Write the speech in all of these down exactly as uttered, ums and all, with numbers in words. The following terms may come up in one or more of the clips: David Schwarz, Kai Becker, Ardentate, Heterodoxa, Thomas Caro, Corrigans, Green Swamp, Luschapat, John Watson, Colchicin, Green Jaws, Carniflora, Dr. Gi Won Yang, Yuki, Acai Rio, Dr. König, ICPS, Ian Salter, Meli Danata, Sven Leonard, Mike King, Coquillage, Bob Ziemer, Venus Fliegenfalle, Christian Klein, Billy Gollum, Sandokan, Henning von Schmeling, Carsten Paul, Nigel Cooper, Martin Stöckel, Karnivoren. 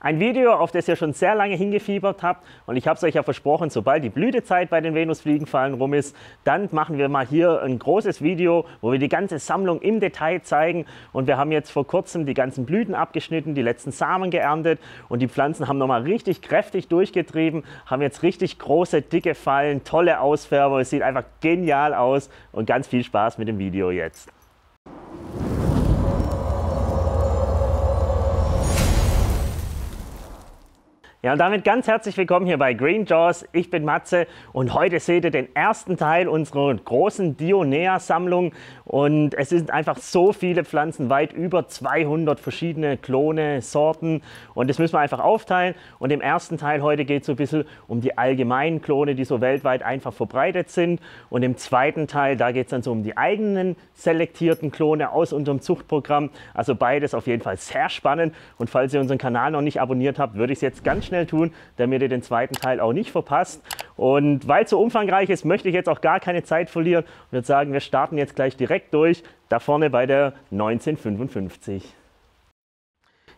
Ein Video, auf das ihr schon sehr lange hingefiebert habt, und ich habe es euch ja versprochen, sobald die Blütezeit bei den Venusfliegenfallen rum ist, dann machen wir mal hier ein großes Video, wo wir die ganze Sammlung im Detail zeigen. Und wir haben jetzt vor kurzem die ganzen Blüten abgeschnitten, die letzten Samen geerntet, und die Pflanzen haben nochmal richtig kräftig durchgetrieben, haben jetzt richtig große, dicke Fallen, tolle Ausfärber, es sieht einfach genial aus, und ganz viel Spaß mit dem Video jetzt. Ja, und damit ganz herzlich willkommen hier bei Green Jaws. Ich bin Matze und heute seht ihr den ersten Teil unserer großen Dionaea-Sammlung. Und es sind einfach so viele Pflanzen, weit über zweihundert verschiedene Klone, Sorten. Und das müssen wir einfach aufteilen. Und im ersten Teil heute geht es so ein bisschen um die allgemeinen Klone, die so weltweit einfach verbreitet sind. Und im zweiten Teil, da geht es dann so um die eigenen selektierten Klone aus unserem Zuchtprogramm. Also beides auf jeden Fall sehr spannend. Und falls ihr unseren Kanal noch nicht abonniert habt, würde ich es jetzt ganz schnell tun, damit ihr den zweiten Teil auch nicht verpasst. Und weil es so umfangreich ist, möchte ich jetzt auch gar keine Zeit verlieren und würde sagen, wir starten jetzt gleich direkt durch, da vorne bei der neunzehnhundertfünfundfünfzig.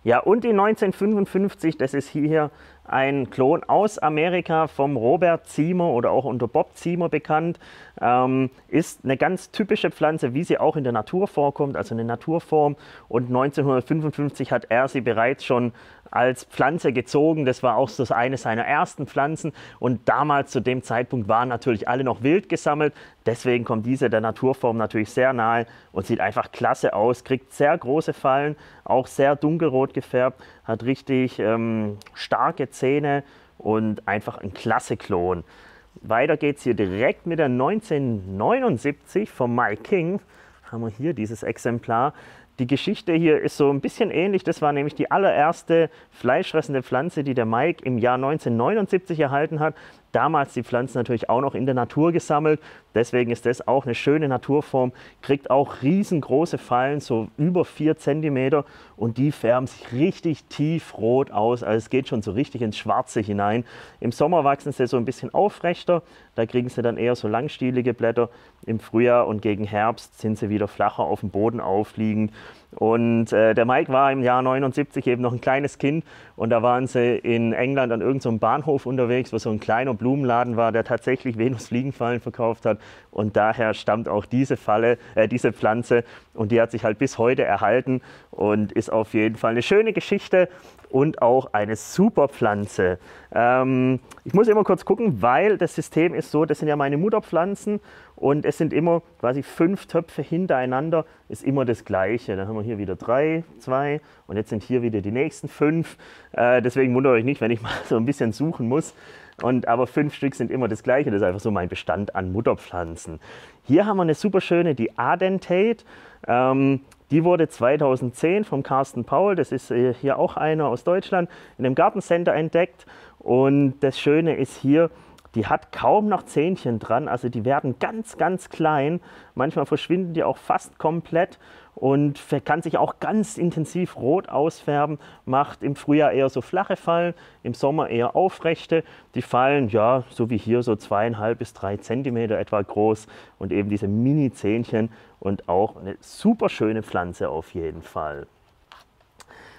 Ja, und die neunzehnhundertfünfundfünfzig, das ist hier ein Klon aus Amerika vom Robert Zimmer oder auch unter Bob Ziemer bekannt, ähm, ist eine ganz typische Pflanze, wie sie auch in der Natur vorkommt, also eine Naturform. Und neunzehnhundertfünfundfünfzig hat er sie bereits schon als Pflanze gezogen. Das war auch so eine seiner ersten Pflanzen. Und damals, zu dem Zeitpunkt, waren natürlich alle noch wild gesammelt. Deswegen kommt diese der Naturform natürlich sehr nahe und sieht einfach klasse aus. Kriegt sehr große Fallen, auch sehr dunkelrot gefärbt, hat richtig ähm, starke Zähne und einfach ein klasse Klon. Weiter geht es hier direkt mit der neunzehnhundertneunundsiebzig von Mike King. Haben wir hier dieses Exemplar. Die Geschichte hier ist so ein bisschen ähnlich. Das war nämlich die allererste fleischfressende Pflanze, die der Mike im Jahr neunzehnhundertneunundsiebzig erhalten hat. Damals die Pflanzen natürlich auch noch in der Natur gesammelt. Deswegen ist das auch eine schöne Naturform. Kriegt auch riesengroße Fallen, so über vier Zentimeter. Und die färben sich richtig tief rot aus. Also es geht schon so richtig ins Schwarze hinein. Im Sommer wachsen sie so ein bisschen aufrechter. Da kriegen sie dann eher so langstielige Blätter. Im Frühjahr und gegen Herbst sind sie wieder flacher auf dem Boden aufliegend. Und äh, der Mike war im Jahr neunundsiebzig eben noch ein kleines Kind, und da waren sie in England an irgendeinem Bahnhof unterwegs, wo so ein kleiner Blumenladen war, der tatsächlich Venusfliegenfallen verkauft hat, und daher stammt auch diese Falle, äh, diese Pflanze, und die hat sich halt bis heute erhalten und ist auf jeden Fall eine schöne Geschichte und auch eine super Pflanze. Ähm, ich muss immer kurz gucken, weil das System ist so, das sind ja meine Mutterpflanzen, und es sind immer quasi fünf Töpfe hintereinander, ist immer das Gleiche. Dann haben wir hier wieder drei, zwei, und jetzt sind hier wieder die nächsten fünf. Äh, deswegen wundert euch nicht, wenn ich mal so ein bisschen suchen muss. Und, aber fünf Stück sind immer das Gleiche, das ist einfach so mein Bestand an Mutterpflanzen. Hier haben wir eine super schöne, die Ardentate. Ähm, Die wurde zweitausendzehn vom Carsten Paul, das ist hier auch einer aus Deutschland, in einem Gartencenter entdeckt. Und das Schöne ist hier, die hat kaum noch Zähnchen dran, also die werden ganz, ganz klein. Manchmal verschwinden die auch fast komplett und kann sich auch ganz intensiv rot ausfärben. Macht im Frühjahr eher so flache Fallen, im Sommer eher aufrechte. Die Fallen, ja, so wie hier, so zweieinhalb bis drei Zentimeter etwa groß und eben diese Mini-Zähnchen. Und auch eine super schöne Pflanze auf jeden Fall.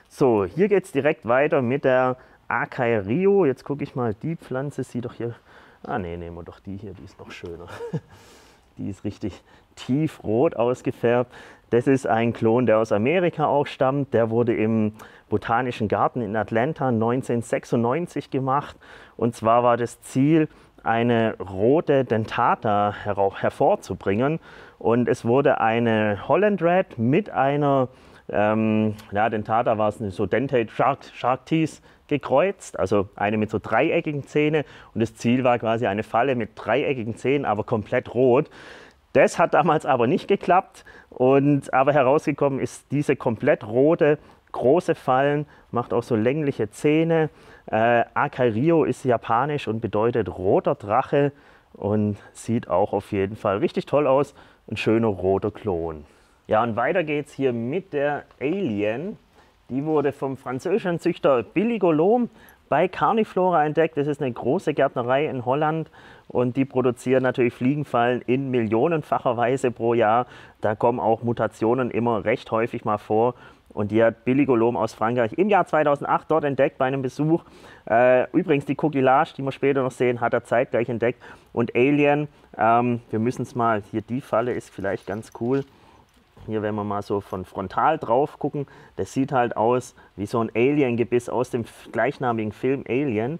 So, hier geht es direkt weiter mit der Acai Rio. Jetzt gucke ich mal, die Pflanze sieht doch hier... Ah ne, nehmen wir doch die hier, die ist noch schöner. Die ist richtig tiefrot ausgefärbt. Das ist ein Klon, der aus Amerika auch stammt. Der wurde im Botanischen Garten in Atlanta neunzehnhundertsechsundneunzig gemacht. Und zwar war das Ziel, eine rote Dentata her hervorzubringen. Und es wurde eine Holland Red mit einer, ähm, ja, Dentata war es, so Dentate Shark, Shark Teeth gekreuzt, also eine mit so dreieckigen Zähnen. Und das Ziel war quasi eine Falle mit dreieckigen Zähnen, aber komplett rot. Das hat damals aber nicht geklappt. Und, aber herausgekommen ist diese komplett rote, große Fallen, macht auch so längliche Zähne. Äh, Acai Rio ist japanisch und bedeutet roter Drache und sieht auch auf jeden Fall richtig toll aus. Ein schöner roter Klon. Ja, und weiter geht's hier mit der Alien. Die wurde vom französischen Züchter Billy Gollum bei Carniflora entdeckt. Das ist eine große Gärtnerei in Holland. Und die produzieren natürlich Fliegenfallen in millionenfacher Weise pro Jahr. Da kommen auch Mutationen immer recht häufig mal vor. Und die hat Billy Gollum aus Frankreich im Jahr zweitausendacht dort entdeckt bei einem Besuch. Äh, übrigens die Coquillage, die wir später noch sehen, hat er zeitgleich entdeckt. Und Alien, ähm, wir müssen es mal, hier die Falle ist vielleicht ganz cool. Hier, wenn wir mal so von frontal drauf gucken, das sieht halt aus wie so ein Alien-Gebiss aus dem gleichnamigen Film Alien.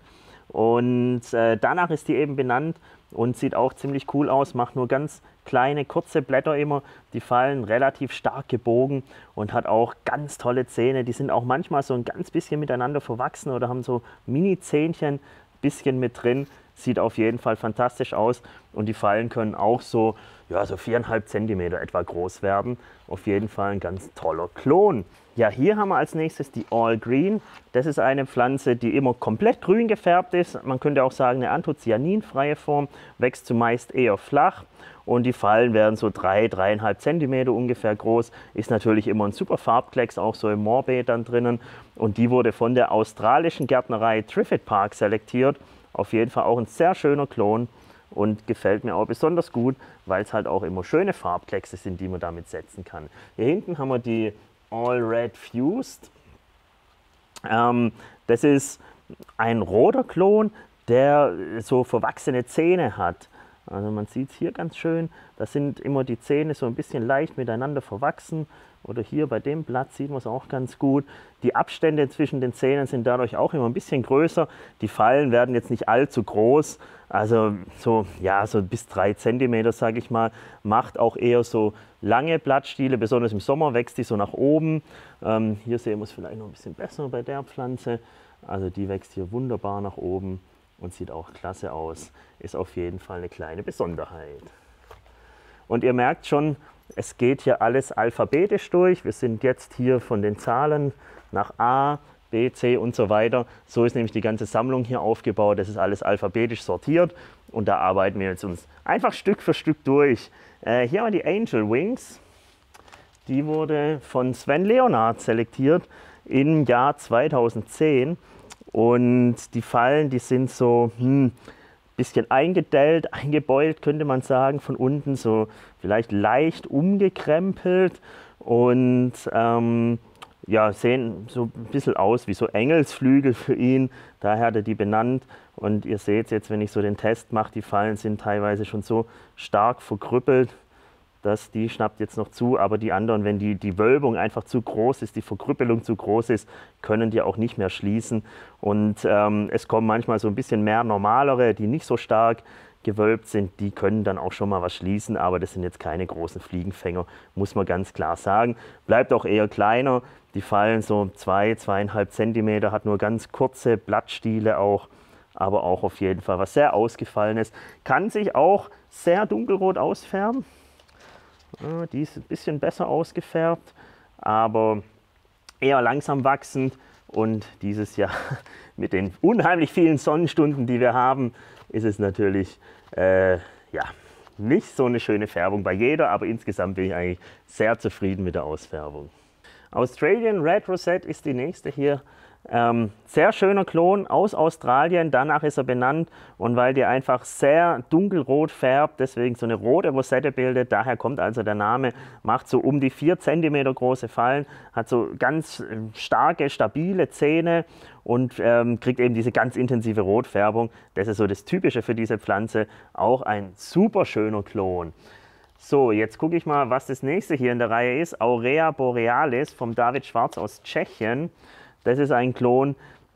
Und äh, danach ist die eben benannt und sieht auch ziemlich cool aus, macht nur ganz kleine, kurze Blätter immer. Die fallen relativ stark gebogen und hat auch ganz tolle Zähne. Die sind auch manchmal so ein ganz bisschen miteinander verwachsen oder haben so Mini-Zähnchen, bisschen mit drin. Sieht auf jeden Fall fantastisch aus. Und die Fallen können auch so, ja, so viereinhalb Zentimeter etwa groß werden. Auf jeden Fall ein ganz toller Klon. Ja, hier haben wir als nächstes die All Green. Das ist eine Pflanze, die immer komplett grün gefärbt ist. Man könnte auch sagen, eine anthocyaninfreie Form. Wächst zumeist eher flach. Und die Fallen werden so drei, dreieinhalb Zentimeter ungefähr groß. Ist natürlich immer ein super Farbklecks, auch so im Moorbeet dann drinnen. Und die wurde von der australischen Gärtnerei Triffid Park selektiert. Auf jeden Fall auch ein sehr schöner Klon und gefällt mir auch besonders gut, weil es halt auch immer schöne Farbkleckse sind, die man damit setzen kann. Hier hinten haben wir die All Red Fused. Ähm, das ist ein roter Klon, der so verwachsene Zähne hat. Also man sieht es hier ganz schön, da sind immer die Zähne so ein bisschen leicht miteinander verwachsen. Oder hier bei dem Blatt sieht man es auch ganz gut. Die Abstände zwischen den Zähnen sind dadurch auch immer ein bisschen größer. Die Fallen werden jetzt nicht allzu groß. Also so, ja, so bis drei Zentimeter, sage ich mal, macht auch eher so lange Blattstiele. Besonders im Sommer wächst die so nach oben. Ähm, hier sehen wir es vielleicht noch ein bisschen besser bei der Pflanze. Also die wächst hier wunderbar nach oben und sieht auch klasse aus. Ist auf jeden Fall eine kleine Besonderheit. Und ihr merkt schon, es geht hier alles alphabetisch durch. Wir sind jetzt hier von den Zahlen nach A, B, C und so weiter. So ist nämlich die ganze Sammlung hier aufgebaut. Das ist alles alphabetisch sortiert und da arbeiten wir jetzt uns einfach Stück für Stück durch. Äh, hier haben wir die Angel Wings. Die wurde von Sven Leonard selektiert im Jahr zweitausendzehn. Und die Fallen, die sind so hm, bisschen eingedellt, eingebeult, könnte man sagen, von unten so vielleicht leicht umgekrempelt und ähm, ja, sehen so ein bisschen aus wie so Engelsflügel für ihn, daher hat er die benannt. Und ihr seht jetzt, wenn ich so den Test mache, die Fallen sind teilweise schon so stark verkrüppelt, dass die schnappt jetzt noch zu, aber die anderen, wenn die, die Wölbung einfach zu groß ist, die Verkrüppelung zu groß ist, können die auch nicht mehr schließen. Und ähm, es kommen manchmal so ein bisschen mehr normalere, die nicht so stark gewölbt sind, die können dann auch schon mal was schließen, aber das sind jetzt keine großen Fliegenfänger, muss man ganz klar sagen. Bleibt auch eher kleiner, die Fallen so zwei, zweieinhalb Zentimeter, hat nur ganz kurze Blattstiele auch, aber auch auf jeden Fall was sehr Ausgefallenes. Kann sich auch sehr dunkelrot ausfärben. Die ist ein bisschen besser ausgefärbt, aber eher langsam wachsend. Und dieses Jahr mit den unheimlich vielen Sonnenstunden, die wir haben, ist es natürlich äh, ja, nicht so eine schöne Färbung bei jeder. Aber insgesamt bin ich eigentlich sehr zufrieden mit der Ausfärbung. Australian Red Rosette ist die nächste hier. Ähm, sehr schöner Klon aus Australien, danach ist er benannt und weil die einfach sehr dunkelrot färbt, deswegen so eine rote Rosette bildet, daher kommt also der Name, macht so um die vier Zentimeter große Fallen, hat so ganz starke, stabile Zähne und ähm, kriegt eben diese ganz intensive Rotfärbung. Das ist so das Typische für diese Pflanze, auch ein super schöner Klon. So, jetzt gucke ich mal, was das nächste hier in der Reihe ist, Aurea borealis vom David Schwarz aus Tschechien. Das ist ein Klon,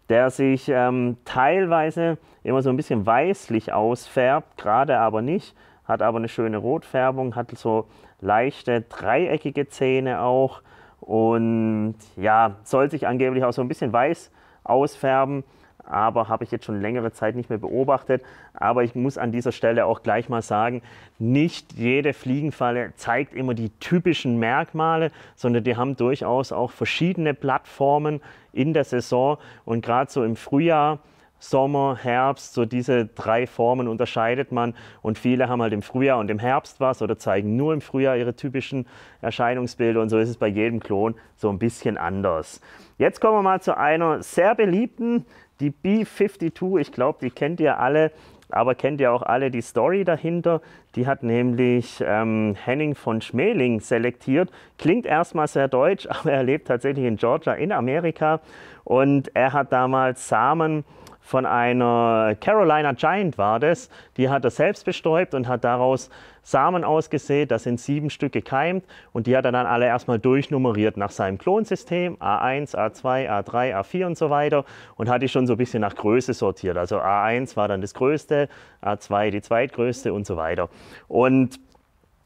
der sich ähm, teilweise immer so ein bisschen weißlich ausfärbt, gerade aber nicht, hat aber eine schöne Rotfärbung, hat so leichte dreieckige Zähne auch und ja, soll sich angeblich auch so ein bisschen weiß ausfärben, aber habe ich jetzt schon längere Zeit nicht mehr beobachtet. Aber ich muss an dieser Stelle auch gleich mal sagen, nicht jede Fliegenfalle zeigt immer die typischen Merkmale, sondern die haben durchaus auch verschiedene Plattformen in der Saison. Und gerade so im Frühjahr, Sommer, Herbst, so diese drei Formen unterscheidet man. Und viele haben halt im Frühjahr und im Herbst was oder zeigen nur im Frühjahr ihre typischen Erscheinungsbilder. Und so ist es bei jedem Klon so ein bisschen anders. Jetzt kommen wir mal zu einer sehr beliebten, die B zweiundfünfzig, ich glaube, die kennt ihr alle, aber kennt ja auch alle die Story dahinter. Die hat nämlich ähm, Henning von Schmeling selektiert. Klingt erstmal sehr deutsch, aber er lebt tatsächlich in Georgia in Amerika. Und er hat damals Samen von einer Carolina Giant war das. Die hat er selbst bestäubt und hat daraus Samen ausgesät. Das sind sieben Stück gekeimt. Und die hat er dann alle erstmal durchnummeriert nach seinem Klonsystem. A eins, A zwei, A drei, A vier und so weiter. Und hat die schon so ein bisschen nach Größe sortiert. Also A eins war dann das Größte, A zwei die Zweitgrößte und so weiter. Und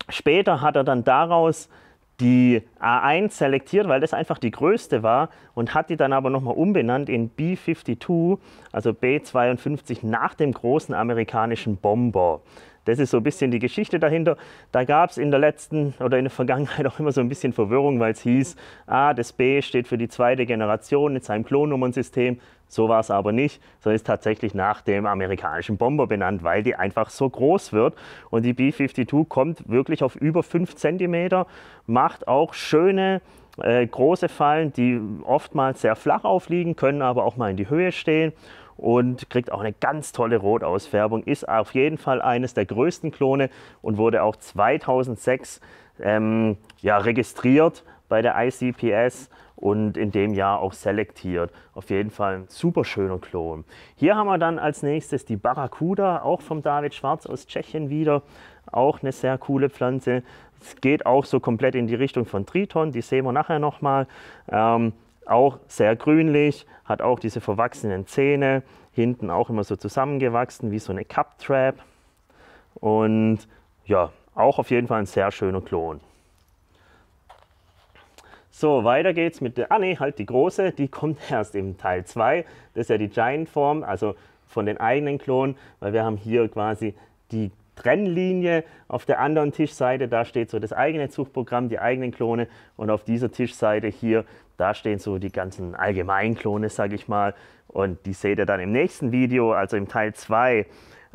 später hat er dann daraus die A eins selektiert, weil das einfach die größte war, und hat die dann aber nochmal umbenannt in B zweiundfünfzig, also B zweiundfünfzig nach dem großen amerikanischen Bomber. Das ist so ein bisschen die Geschichte dahinter. Da gab es in der letzten oder in der Vergangenheit auch immer so ein bisschen Verwirrung, weil es hieß, ah, das B steht für die zweite Generation in seinem Klonnummernsystem. So war es aber nicht, sondern ist tatsächlich nach dem amerikanischen Bomber benannt, weil die einfach so groß wird. Und die B zweiundfünfzig kommt wirklich auf über fünf Zentimeter, macht auch schöne, äh, große Fallen, die oftmals sehr flach aufliegen, können aber auch mal in die Höhe stehen. Und kriegt auch eine ganz tolle Rotausfärbung, ist auf jeden Fall eines der größten Klone und wurde auch zweitausendsechs ähm, ja, registriert bei der I C P S und in dem Jahr auch selektiert. Auf jeden Fall ein super schöner Klon. Hier haben wir dann als nächstes die Barracuda, auch vom David Schwarz aus Tschechien wieder. Auch eine sehr coole Pflanze. Es geht auch so komplett in die Richtung von Triton, die sehen wir nachher nochmal. Ähm, Auch sehr grünlich, hat auch diese verwachsenen Zähne, hinten auch immer so zusammengewachsen wie so eine Cup-Trap. Und ja, auch auf jeden Fall ein sehr schöner Klon. So, weiter geht's mit der, ah ne, halt die große, die kommt erst im Teil zwei. Das ist ja die Giant-Form, also von den eigenen Klonen, weil wir haben hier quasi die Trennlinie. Auf der anderen Tischseite, da steht so das eigene Zuchtprogramm, die eigenen Klone, und auf dieser Tischseite hier, da stehen so die ganzen allgemeinen Klone, sage ich mal, und die seht ihr dann im nächsten Video, also im Teil zwei.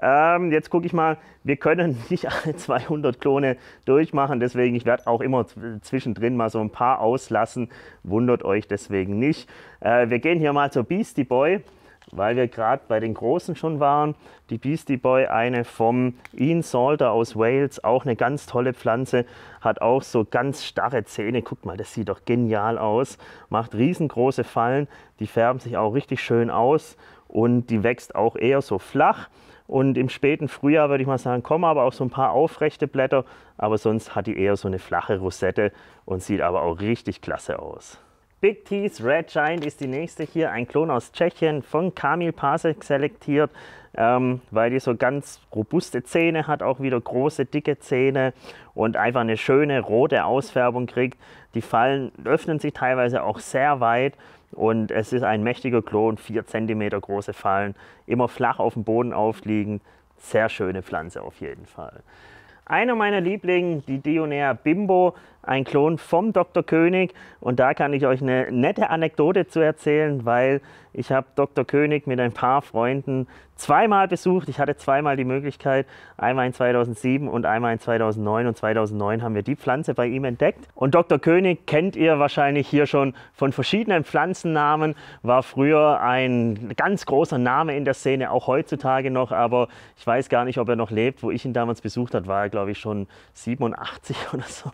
Ähm, jetzt gucke ich mal, wir können nicht alle zweihundert Klone durchmachen, deswegen, ich werde auch immer zwischendrin mal so ein paar auslassen, wundert euch deswegen nicht. Äh, wir gehen hier mal zur Beastie Boy, weil wir gerade bei den Großen schon waren. Die Beastie Boy, eine vom Ian Salter aus Wales, auch eine ganz tolle Pflanze, hat auch so ganz starre Zähne. Guckt mal, das sieht doch genial aus. Macht riesengroße Fallen, die färben sich auch richtig schön aus und die wächst auch eher so flach. Und im späten Frühjahr würde ich mal sagen, kommen aber auch so ein paar aufrechte Blätter, aber sonst hat die eher so eine flache Rosette und sieht aber auch richtig klasse aus. Big T's Red Giant ist die nächste hier, ein Klon aus Tschechien, von Kamil Pasek selektiert, ähm, weil die so ganz robuste Zähne hat, auch wieder große, dicke Zähne und einfach eine schöne rote Ausfärbung kriegt. Die Fallen öffnen sich teilweise auch sehr weit und es ist ein mächtiger Klon, vier Zentimeter große Fallen, immer flach auf dem Boden aufliegend, sehr schöne Pflanze auf jeden Fall. Einer meiner Lieblinge, die Dionaea Bimbo, ein Klon vom Doktor König, und da kann ich euch eine nette Anekdote zu erzählen, weil ich habe Doktor König mit ein paar Freunden zweimal besucht. Ich hatte zweimal die Möglichkeit, einmal in zweitausendsieben und einmal in zweitausendneun, und zweitausendneun haben wir die Pflanze bei ihm entdeckt. Und Doktor König kennt ihr wahrscheinlich hier schon von verschiedenen Pflanzennamen, war früher ein ganz großer Name in der Szene, auch heutzutage noch, aber ich weiß gar nicht, ob er noch lebt. Wo ich ihn damals besucht habe, war er, glaube ich, schon siebenundachtzig oder so.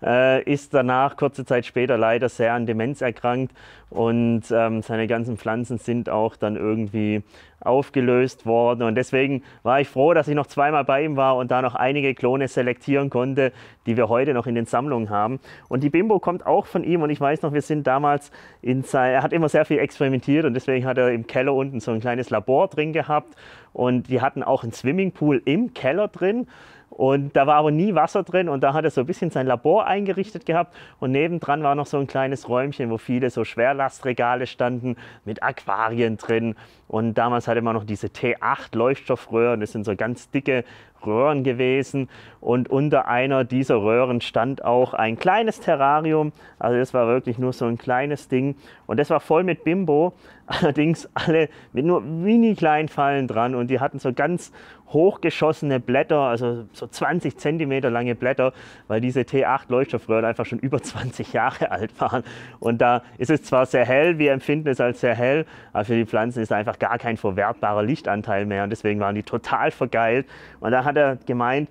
Äh, ist danach kurze Zeit später leider sehr an Demenz erkrankt und ähm, seine ganzen Pflanzen sind auch dann irgendwie aufgelöst worden, und deswegen war ich froh, dass ich noch zweimal bei ihm war und da noch einige Klone selektieren konnte, die wir heute noch in den Sammlungen haben. Und die Bimbo kommt auch von ihm, und ich weiß noch, wir sind damals in sein, er hat immer sehr viel experimentiert und deswegen hat er im Keller unten so ein kleines Labor drin gehabt, und die hatten auch einen Swimmingpool im Keller drin. Und da war aber nie Wasser drin, und da hat er so ein bisschen sein Labor eingerichtet gehabt, und nebendran war noch so ein kleines Räumchen, wo viele so Schwerlastregale standen mit Aquarien drin, und damals hatte man noch diese T acht Leuchtstoffröhren, das sind so ganz dicke Röhren gewesen und unter einer dieser Röhren stand auch ein kleines Terrarium, also das war wirklich nur so ein kleines Ding und das war voll mit Bimbo, allerdings alle mit nur mini kleinen Fallen dran und die hatten so ganz hochgeschossene Blätter, also so zwanzig Zentimeter lange Blätter, weil diese T acht Leuchtstoffröhren einfach schon über zwanzig Jahre alt waren und da ist es zwar sehr hell, wir empfinden es als sehr hell, aber für die Pflanzen ist da einfach gar kein verwertbarer Lichtanteil mehr und deswegen waren die total vergeilt und da hat er gemeint,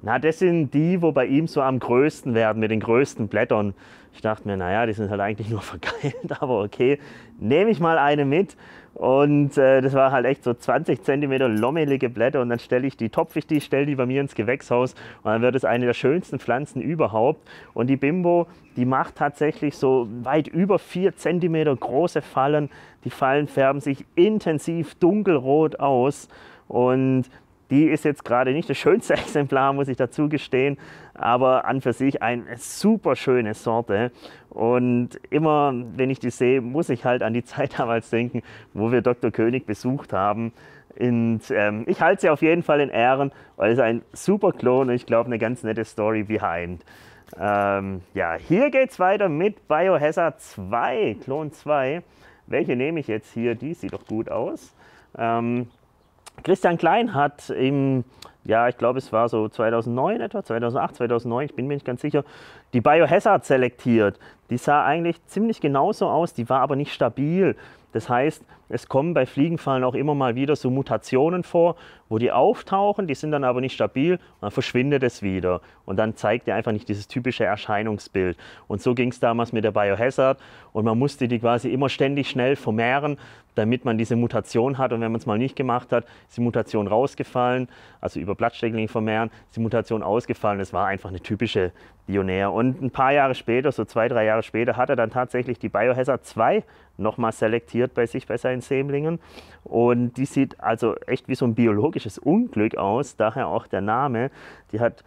na, das sind die, wo bei ihm so am größten werden, mit den größten Blättern. Ich dachte mir, naja, die sind halt eigentlich nur vergeilt, aber okay, nehme ich mal eine mit. Und äh, das war halt echt so zwanzig Zentimeter lommelige Blätter und dann stelle ich die, topfe ich die, stelle die bei mir ins Gewächshaus und dann wird es eine der schönsten Pflanzen überhaupt. Und die Bimbo, die macht tatsächlich so weit über vier Zentimeter große Fallen. Die Fallen färben sich intensiv dunkelrot aus und die ist jetzt gerade nicht das schönste Exemplar, muss ich dazu gestehen, aber an für sich eine super schöne Sorte. Und immer, wenn ich die sehe, muss ich halt an die Zeit damals denken, wo wir Doktor König besucht haben. Und ähm, ich halte sie auf jeden Fall in Ehren, weil es ein super Klon und ich glaube, eine ganz nette Story behind. Ähm, ja, hier geht es weiter mit Biohazard zwei, Klon zwei. Welche nehme ich jetzt hier? Die sieht doch gut aus. Ähm, Christian Klein hat im, ja, ich glaube, es war so zweitausendneun etwa, zweitausendacht, zweitausendneun, ich bin mir nicht ganz sicher, die Biohazard selektiert. Die sah eigentlich ziemlich genauso aus, die war aber nicht stabil. Das heißt, es kommen bei Fliegenfallen auch immer mal wieder so Mutationen vor, wo die auftauchen, die sind dann aber nicht stabil und dann verschwindet es wieder. Und dann zeigt ihr einfach nicht dieses typische Erscheinungsbild. Und so ging es damals mit der Biohazard und man musste die quasi immer ständig schnell vermehren, damit man diese Mutation hat. Und wenn man es mal nicht gemacht hat, ist die Mutation rausgefallen, also über Blattsteckling vermehren, ist die Mutation ausgefallen. Es war einfach eine typische Dionaea. Und ein paar Jahre später, so zwei, drei Jahre später, hat er dann tatsächlich die Biohazard zwei nochmal selektiert bei sich, bei seinen Sämlingen. Und die sieht also echt wie so ein biologisches Unglück aus, daher auch der Name. Die hat,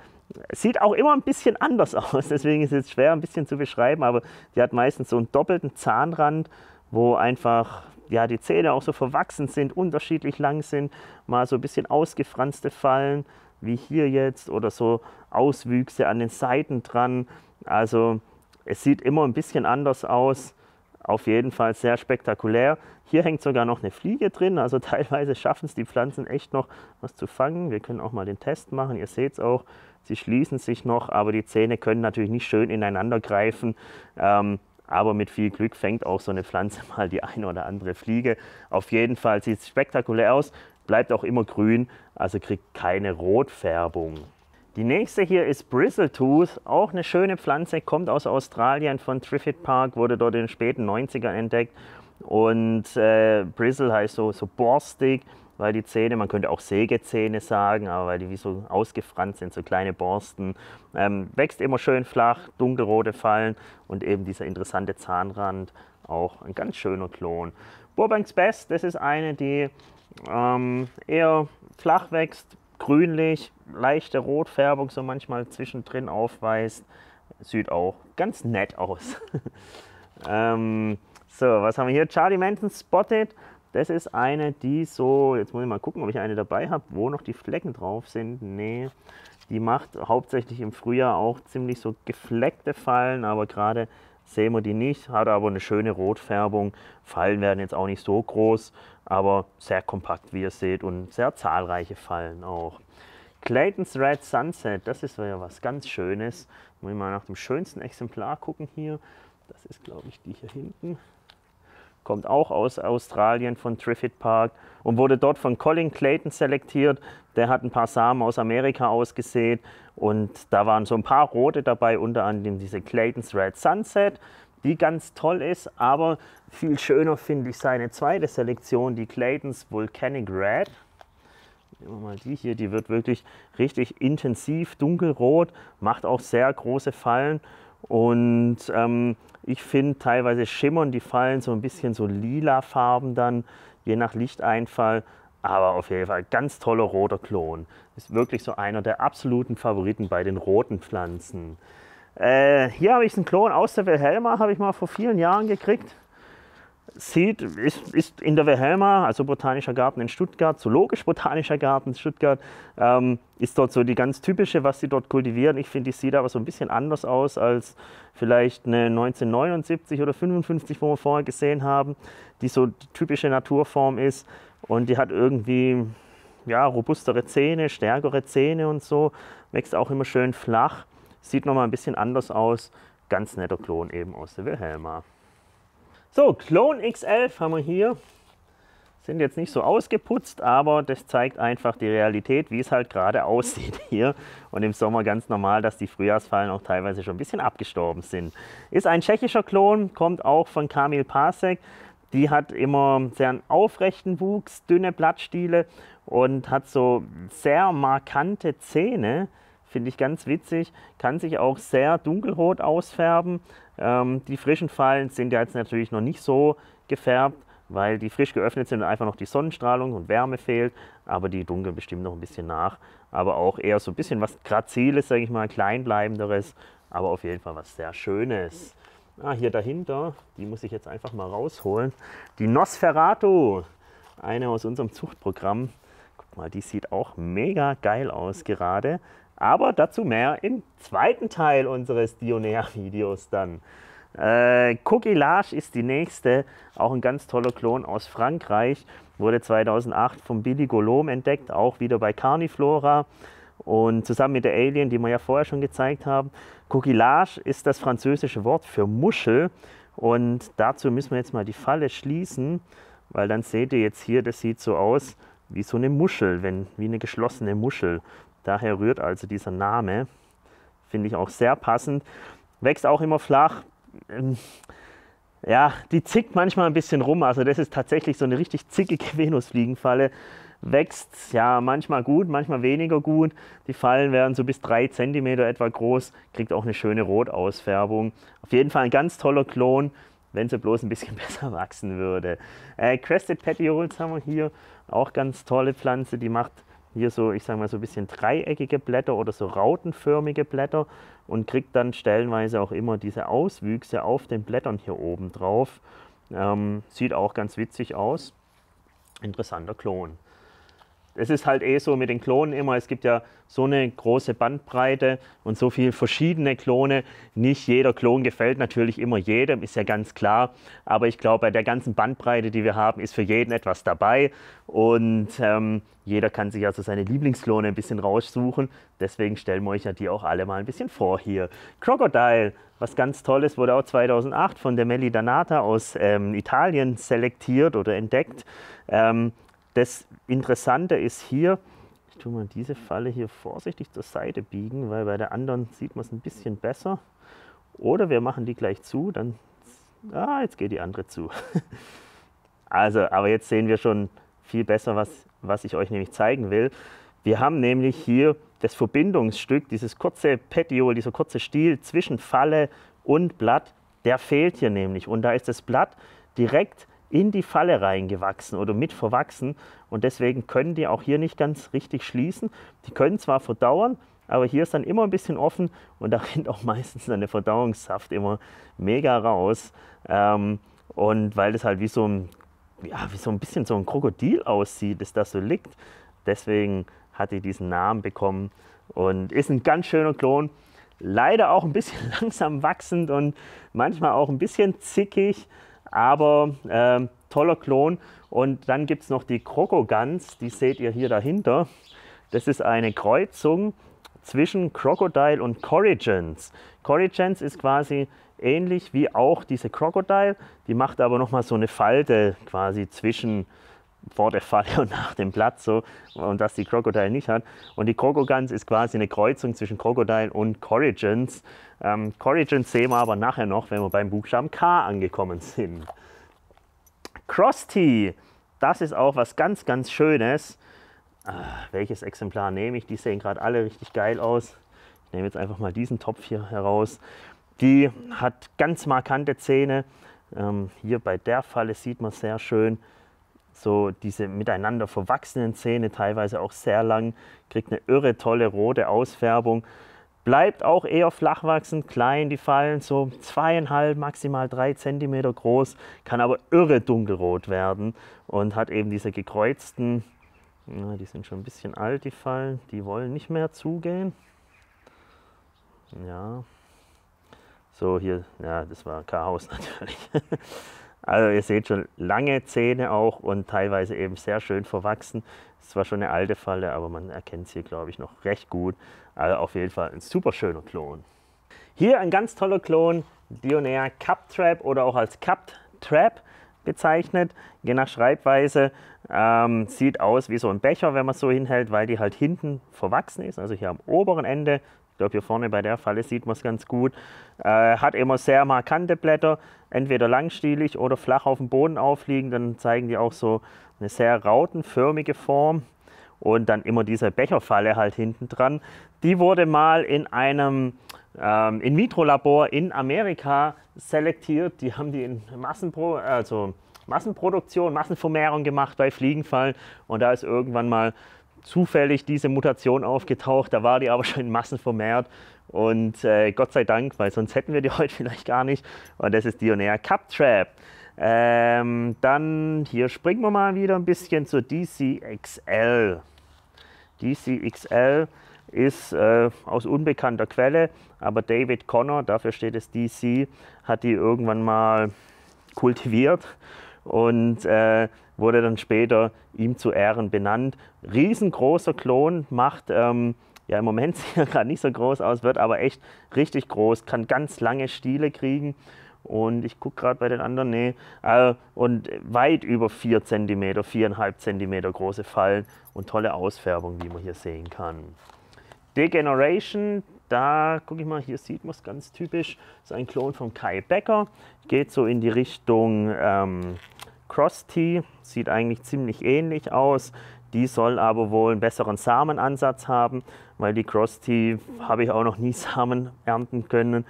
sieht auch immer ein bisschen anders aus, deswegen ist es schwer ein bisschen zu beschreiben, aber die hat meistens so einen doppelten Zahnrand, wo einfach ja, die Zähne auch so verwachsen sind, unterschiedlich lang sind, mal so ein bisschen ausgefranste Fallen, wie hier jetzt, oder so Auswüchse an den Seiten dran. Also es sieht immer ein bisschen anders aus. Auf jeden Fall sehr spektakulär. Hier hängt sogar noch eine Fliege drin, also teilweise schaffen es die Pflanzen echt noch was zu fangen. Wir können auch mal den Test machen, ihr seht es auch, sie schließen sich noch, aber die Zähne können natürlich nicht schön ineinander greifen. Ähm, aber mit viel Glück fängt auch so eine Pflanze mal die eine oder andere Fliege. Auf jeden Fall sieht es spektakulär aus, bleibt auch immer grün, also kriegt keine Rotfärbung. Die nächste hier ist Bristletooth, auch eine schöne Pflanze, kommt aus Australien von Triffid Park, wurde dort in den späten neunzigern entdeckt und äh, Bristle heißt so, so borstig, weil die Zähne, man könnte auch Sägezähne sagen, aber weil die wie so ausgefranst sind, so kleine Borsten, ähm, wächst immer schön flach, dunkelrote Fallen und eben dieser interessante Zahnrand, auch ein ganz schöner Klon. Burbanks Best, das ist eine, die ähm, eher flach wächst, grünlich, leichte Rotfärbung so manchmal zwischendrin aufweist. Sieht auch ganz nett aus. ähm, so, was haben wir hier? Charlie Manson Spotted. Das ist eine, die so, jetzt muss ich mal gucken, ob ich eine dabei habe, wo noch die Flecken drauf sind. Nee, die macht hauptsächlich im Frühjahr auch ziemlich so gefleckte Fallen, aber gerade sehen wir die nicht. Hat aber eine schöne Rotfärbung. Fallen werden jetzt auch nicht so groß, aber sehr kompakt, wie ihr seht, und sehr zahlreiche Fallen auch. Clayton's Red Sunset, das ist ja was ganz Schönes. Muss ich mal nach dem schönsten Exemplar gucken hier. Das ist, glaube ich, die hier hinten. Kommt auch aus Australien von Triffid Park und wurde dort von Colin Clayton selektiert. Der hat ein paar Samen aus Amerika ausgesät und da waren so ein paar rote dabei, unter anderem diese Clayton's Red Sunset, die ganz toll ist, aber viel schöner finde ich seine zweite Selektion, die Clayton's Volcanic Red. Nehmen wir mal die hier, die wird wirklich richtig intensiv dunkelrot, macht auch sehr große Fallen und ähm, ich finde teilweise schimmern die Fallen so ein bisschen so lila Farben dann, je nach Lichteinfall, aber auf jeden Fall ganz toller roter Klon. Ist wirklich so einer der absoluten Favoriten bei den roten Pflanzen. Äh, hier habe ich einen Klon aus der Wilhelma, habe ich mal vor vielen Jahren gekriegt. sieht, ist, ist in der Wilhelma, also Botanischer Garten in Stuttgart, Zoologisch Botanischer Garten in Stuttgart, ähm, ist dort so die ganz typische, was sie dort kultivieren. Ich finde, die sieht aber so ein bisschen anders aus als vielleicht eine neunzehnhundertneunundsiebzig oder fünfundfünfzig, wo wir vorher gesehen haben, die so die typische Naturform ist. Und die hat irgendwie ja, robustere Zähne, stärkere Zähne und so, wächst auch immer schön flach, sieht nochmal ein bisschen anders aus. Ganz netter Klon eben aus der Wilhelma. So, Klon X elf haben wir hier, sind jetzt nicht so ausgeputzt, aber das zeigt einfach die Realität, wie es halt gerade aussieht hier. Und im Sommer ganz normal, dass die Frühjahrsfallen auch teilweise schon ein bisschen abgestorben sind. Ist ein tschechischer Klon, kommt auch von Kamil Pasek. Die hat immer sehr einen aufrechten Wuchs, dünne Blattstiele und hat so sehr markante Zähne. Finde ich ganz witzig, kann sich auch sehr dunkelrot ausfärben. Ähm, die frischen Fallen sind ja jetzt natürlich noch nicht so gefärbt, weil die frisch geöffnet sind und einfach noch die Sonnenstrahlung und Wärme fehlt. Aber die dunkeln bestimmt noch ein bisschen nach. Aber auch eher so ein bisschen was Graziles, sage ich mal, Kleinbleibenderes. Aber auf jeden Fall was sehr Schönes. Ah, hier dahinter, die muss ich jetzt einfach mal rausholen. Die Nosferatu, eine aus unserem Zuchtprogramm. Guck mal, die sieht auch mega geil aus gerade. Aber dazu mehr im zweiten Teil unseres Dionaea-Videos dann. Äh, Coquillage ist die nächste, auch ein ganz toller Klon aus Frankreich. Wurde zweitausendacht von Billy Gollum entdeckt, auch wieder bei Carniflora. Und zusammen mit der Alien, die wir ja vorher schon gezeigt haben. Coquillage ist das französische Wort für Muschel. Und dazu müssen wir jetzt mal die Falle schließen, weil dann seht ihr jetzt hier, das sieht so aus wie so eine Muschel, wenn, wie eine geschlossene Muschel. Daher rührt also dieser Name, finde ich auch sehr passend. Wächst auch immer flach, ja, die zickt manchmal ein bisschen rum, also das ist tatsächlich so eine richtig zickige Venusfliegenfalle. Wächst ja manchmal gut, manchmal weniger gut. Die Fallen werden so bis drei Zentimeter etwa groß, kriegt auch eine schöne Rotausfärbung. Auf jeden Fall ein ganz toller Klon, wenn sie bloß ein bisschen besser wachsen würde. Äh, Crested Petioles haben wir hier, auch ganz tolle Pflanze, die macht hier so, ich sage mal, so ein bisschen dreieckige Blätter oder so rautenförmige Blätter und kriegt dann stellenweise auch immer diese Auswüchse auf den Blättern hier oben drauf. Ähm, sieht auch ganz witzig aus. Interessanter Klon. Es ist halt eh so mit den Klonen immer, es gibt ja so eine große Bandbreite und so viele verschiedene Klone. Nicht jeder Klon gefällt natürlich immer jedem, ist ja ganz klar. Aber ich glaube, bei der ganzen Bandbreite, die wir haben, ist für jeden etwas dabei. Und ähm, jeder kann sich also seine Lieblingsklone ein bisschen raussuchen. Deswegen stellen wir euch ja die auch alle mal ein bisschen vor hier. Crocodile, was ganz Tolles, wurde auch zweitausendacht von der Meli Danata aus ähm, Italien selektiert oder entdeckt. Ähm, Das Interessante ist hier, ich tue mal diese Falle hier vorsichtig zur Seite biegen, weil bei der anderen sieht man es ein bisschen besser. Oder wir machen die gleich zu, dann, ah, jetzt geht die andere zu. Also, aber jetzt sehen wir schon viel besser, was, was ich euch nämlich zeigen will. Wir haben nämlich hier das Verbindungsstück, dieses kurze Petiol, dieser kurze Stiel zwischen Falle und Blatt, der fehlt hier nämlich. Und da ist das Blatt direkt in die Falle reingewachsen oder mit verwachsen und deswegen können die auch hier nicht ganz richtig schließen. Die können zwar verdauern, aber hier ist dann immer ein bisschen offen und da rennt auch meistens dann der Verdauungssaft immer mega raus. Ähm, und weil das halt wie so ein, ja, wie so ein bisschen so ein Krokodil aussieht, das da so liegt, deswegen hat die diesen Namen bekommen und ist ein ganz schöner Klon. Leider auch ein bisschen langsam wachsend und manchmal auch ein bisschen zickig. Aber äh, toller Klon. Und dann gibt es noch die Krokogans, die seht ihr hier dahinter. Das ist eine Kreuzung zwischen Crocodile und Corrigans. Corrigans ist quasi ähnlich wie auch diese Crocodile. Die macht aber nochmal so eine Falte quasi zwischen vor der Falle und nach dem Blatt. So, und das die Crocodile nicht hat. Und die Krokogans ist quasi eine Kreuzung zwischen Crocodile und Corrigans. Ähm, Corrigans sehen wir aber nachher noch, wenn wir beim Buchstaben K angekommen sind. Crosty, das ist auch was ganz, ganz Schönes. Ach, welches Exemplar nehme ich? Die sehen gerade alle richtig geil aus. Ich nehme jetzt einfach mal diesen Topf hier heraus. Die hat ganz markante Zähne. Ähm, hier bei der Falle sieht man sehr schön so diese miteinander verwachsenen Zähne, teilweise auch sehr lang. Kriegt eine irre tolle rote Ausfärbung. Bleibt auch eher flach wachsen, klein, die Fallen so zweieinhalb, maximal drei Zentimeter groß, kann aber irre dunkelrot werden und hat eben diese gekreuzten, na, die sind schon ein bisschen alt, die Fallen, die wollen nicht mehr zugehen. Ja, so hier, ja, das war Chaos natürlich. Also ihr seht schon lange Zähne auch und teilweise eben sehr schön verwachsen. Ist zwar schon eine alte Falle, aber man erkennt es hier, glaube ich, noch recht gut. Also auf jeden Fall ein super schöner Klon. Hier ein ganz toller Klon, Dionaea Cup Trap oder auch als Cup Trap bezeichnet, je nach Schreibweise. Ähm, sieht aus wie so ein Becher, wenn man es so hinhält, weil die halt hinten verwachsen ist, also hier am oberen Ende. Ich glaube, hier vorne bei der Falle sieht man es ganz gut. Äh, hat immer sehr markante Blätter, entweder langstielig oder flach auf dem Boden aufliegen. Dann zeigen die auch so eine sehr rautenförmige Form. Und dann immer diese Becherfalle halt hinten dran. Die wurde mal in einem ähm, In-vitro-Labor in Amerika selektiert. Die haben die in Massenpro also Massenproduktion, Massenvermehrung gemacht bei Fliegenfallen. Und da ist irgendwann mal zufällig diese Mutation aufgetaucht, da war die aber schon in Massen vermehrt und äh, Gott sei Dank, weil sonst hätten wir die heute vielleicht gar nicht. Und das ist Dionaea Cup Trap. Ähm, dann hier springen wir mal wieder ein bisschen zur D C X L. D C X L ist äh, aus unbekannter Quelle, aber David Connor, dafür steht es D C, hat die irgendwann mal kultiviert und äh, wurde dann später ihm zu Ehren benannt. Riesengroßer Klon, macht, ähm, ja im Moment sieht er gerade nicht so groß aus, wird aber echt richtig groß, kann ganz lange Stiele kriegen. Und ich gucke gerade bei den anderen, nee, äh, und weit über vier Zentimeter, vier Komma fünf Zentimeter große Fallen und tolle Ausfärbung, wie man hier sehen kann. Degeneration, da gucke ich mal, hier sieht man es ganz typisch, ist ein Klon von Kai Becker, geht so in die Richtung ähm, Cross-T, sieht eigentlich ziemlich ähnlich aus, die soll aber wohl einen besseren Samenansatz haben, weil die Cross-T habe ich auch noch nie Samen ernten können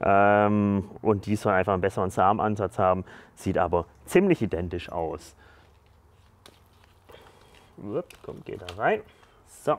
ähm, und die soll einfach einen besseren Samenansatz haben, sieht aber ziemlich identisch aus. Upp, komm, geht da rein. So,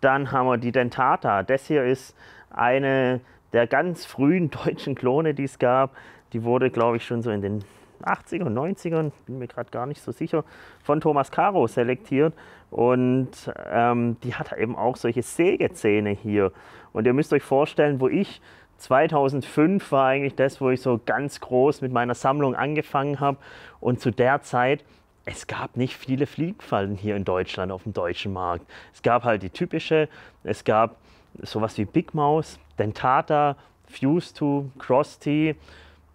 dann haben wir die Dentata, das hier ist eine der ganz frühen deutschen Klone, die es gab, die wurde glaube ich schon so in den achtzigern, neunzigern, bin mir gerade gar nicht so sicher, von Thomas Caro selektiert und ähm, die hat eben auch solche Sägezähne hier und ihr müsst euch vorstellen, wo ich zweitausendfünf war eigentlich das, wo ich so ganz groß mit meiner Sammlung angefangen habe und zu der Zeit, es gab nicht viele Fliegenfallen hier in Deutschland auf dem deutschen Markt. Es gab halt die typische, es gab sowas wie Big Mouse, Dentata, Fuse to, Cross T.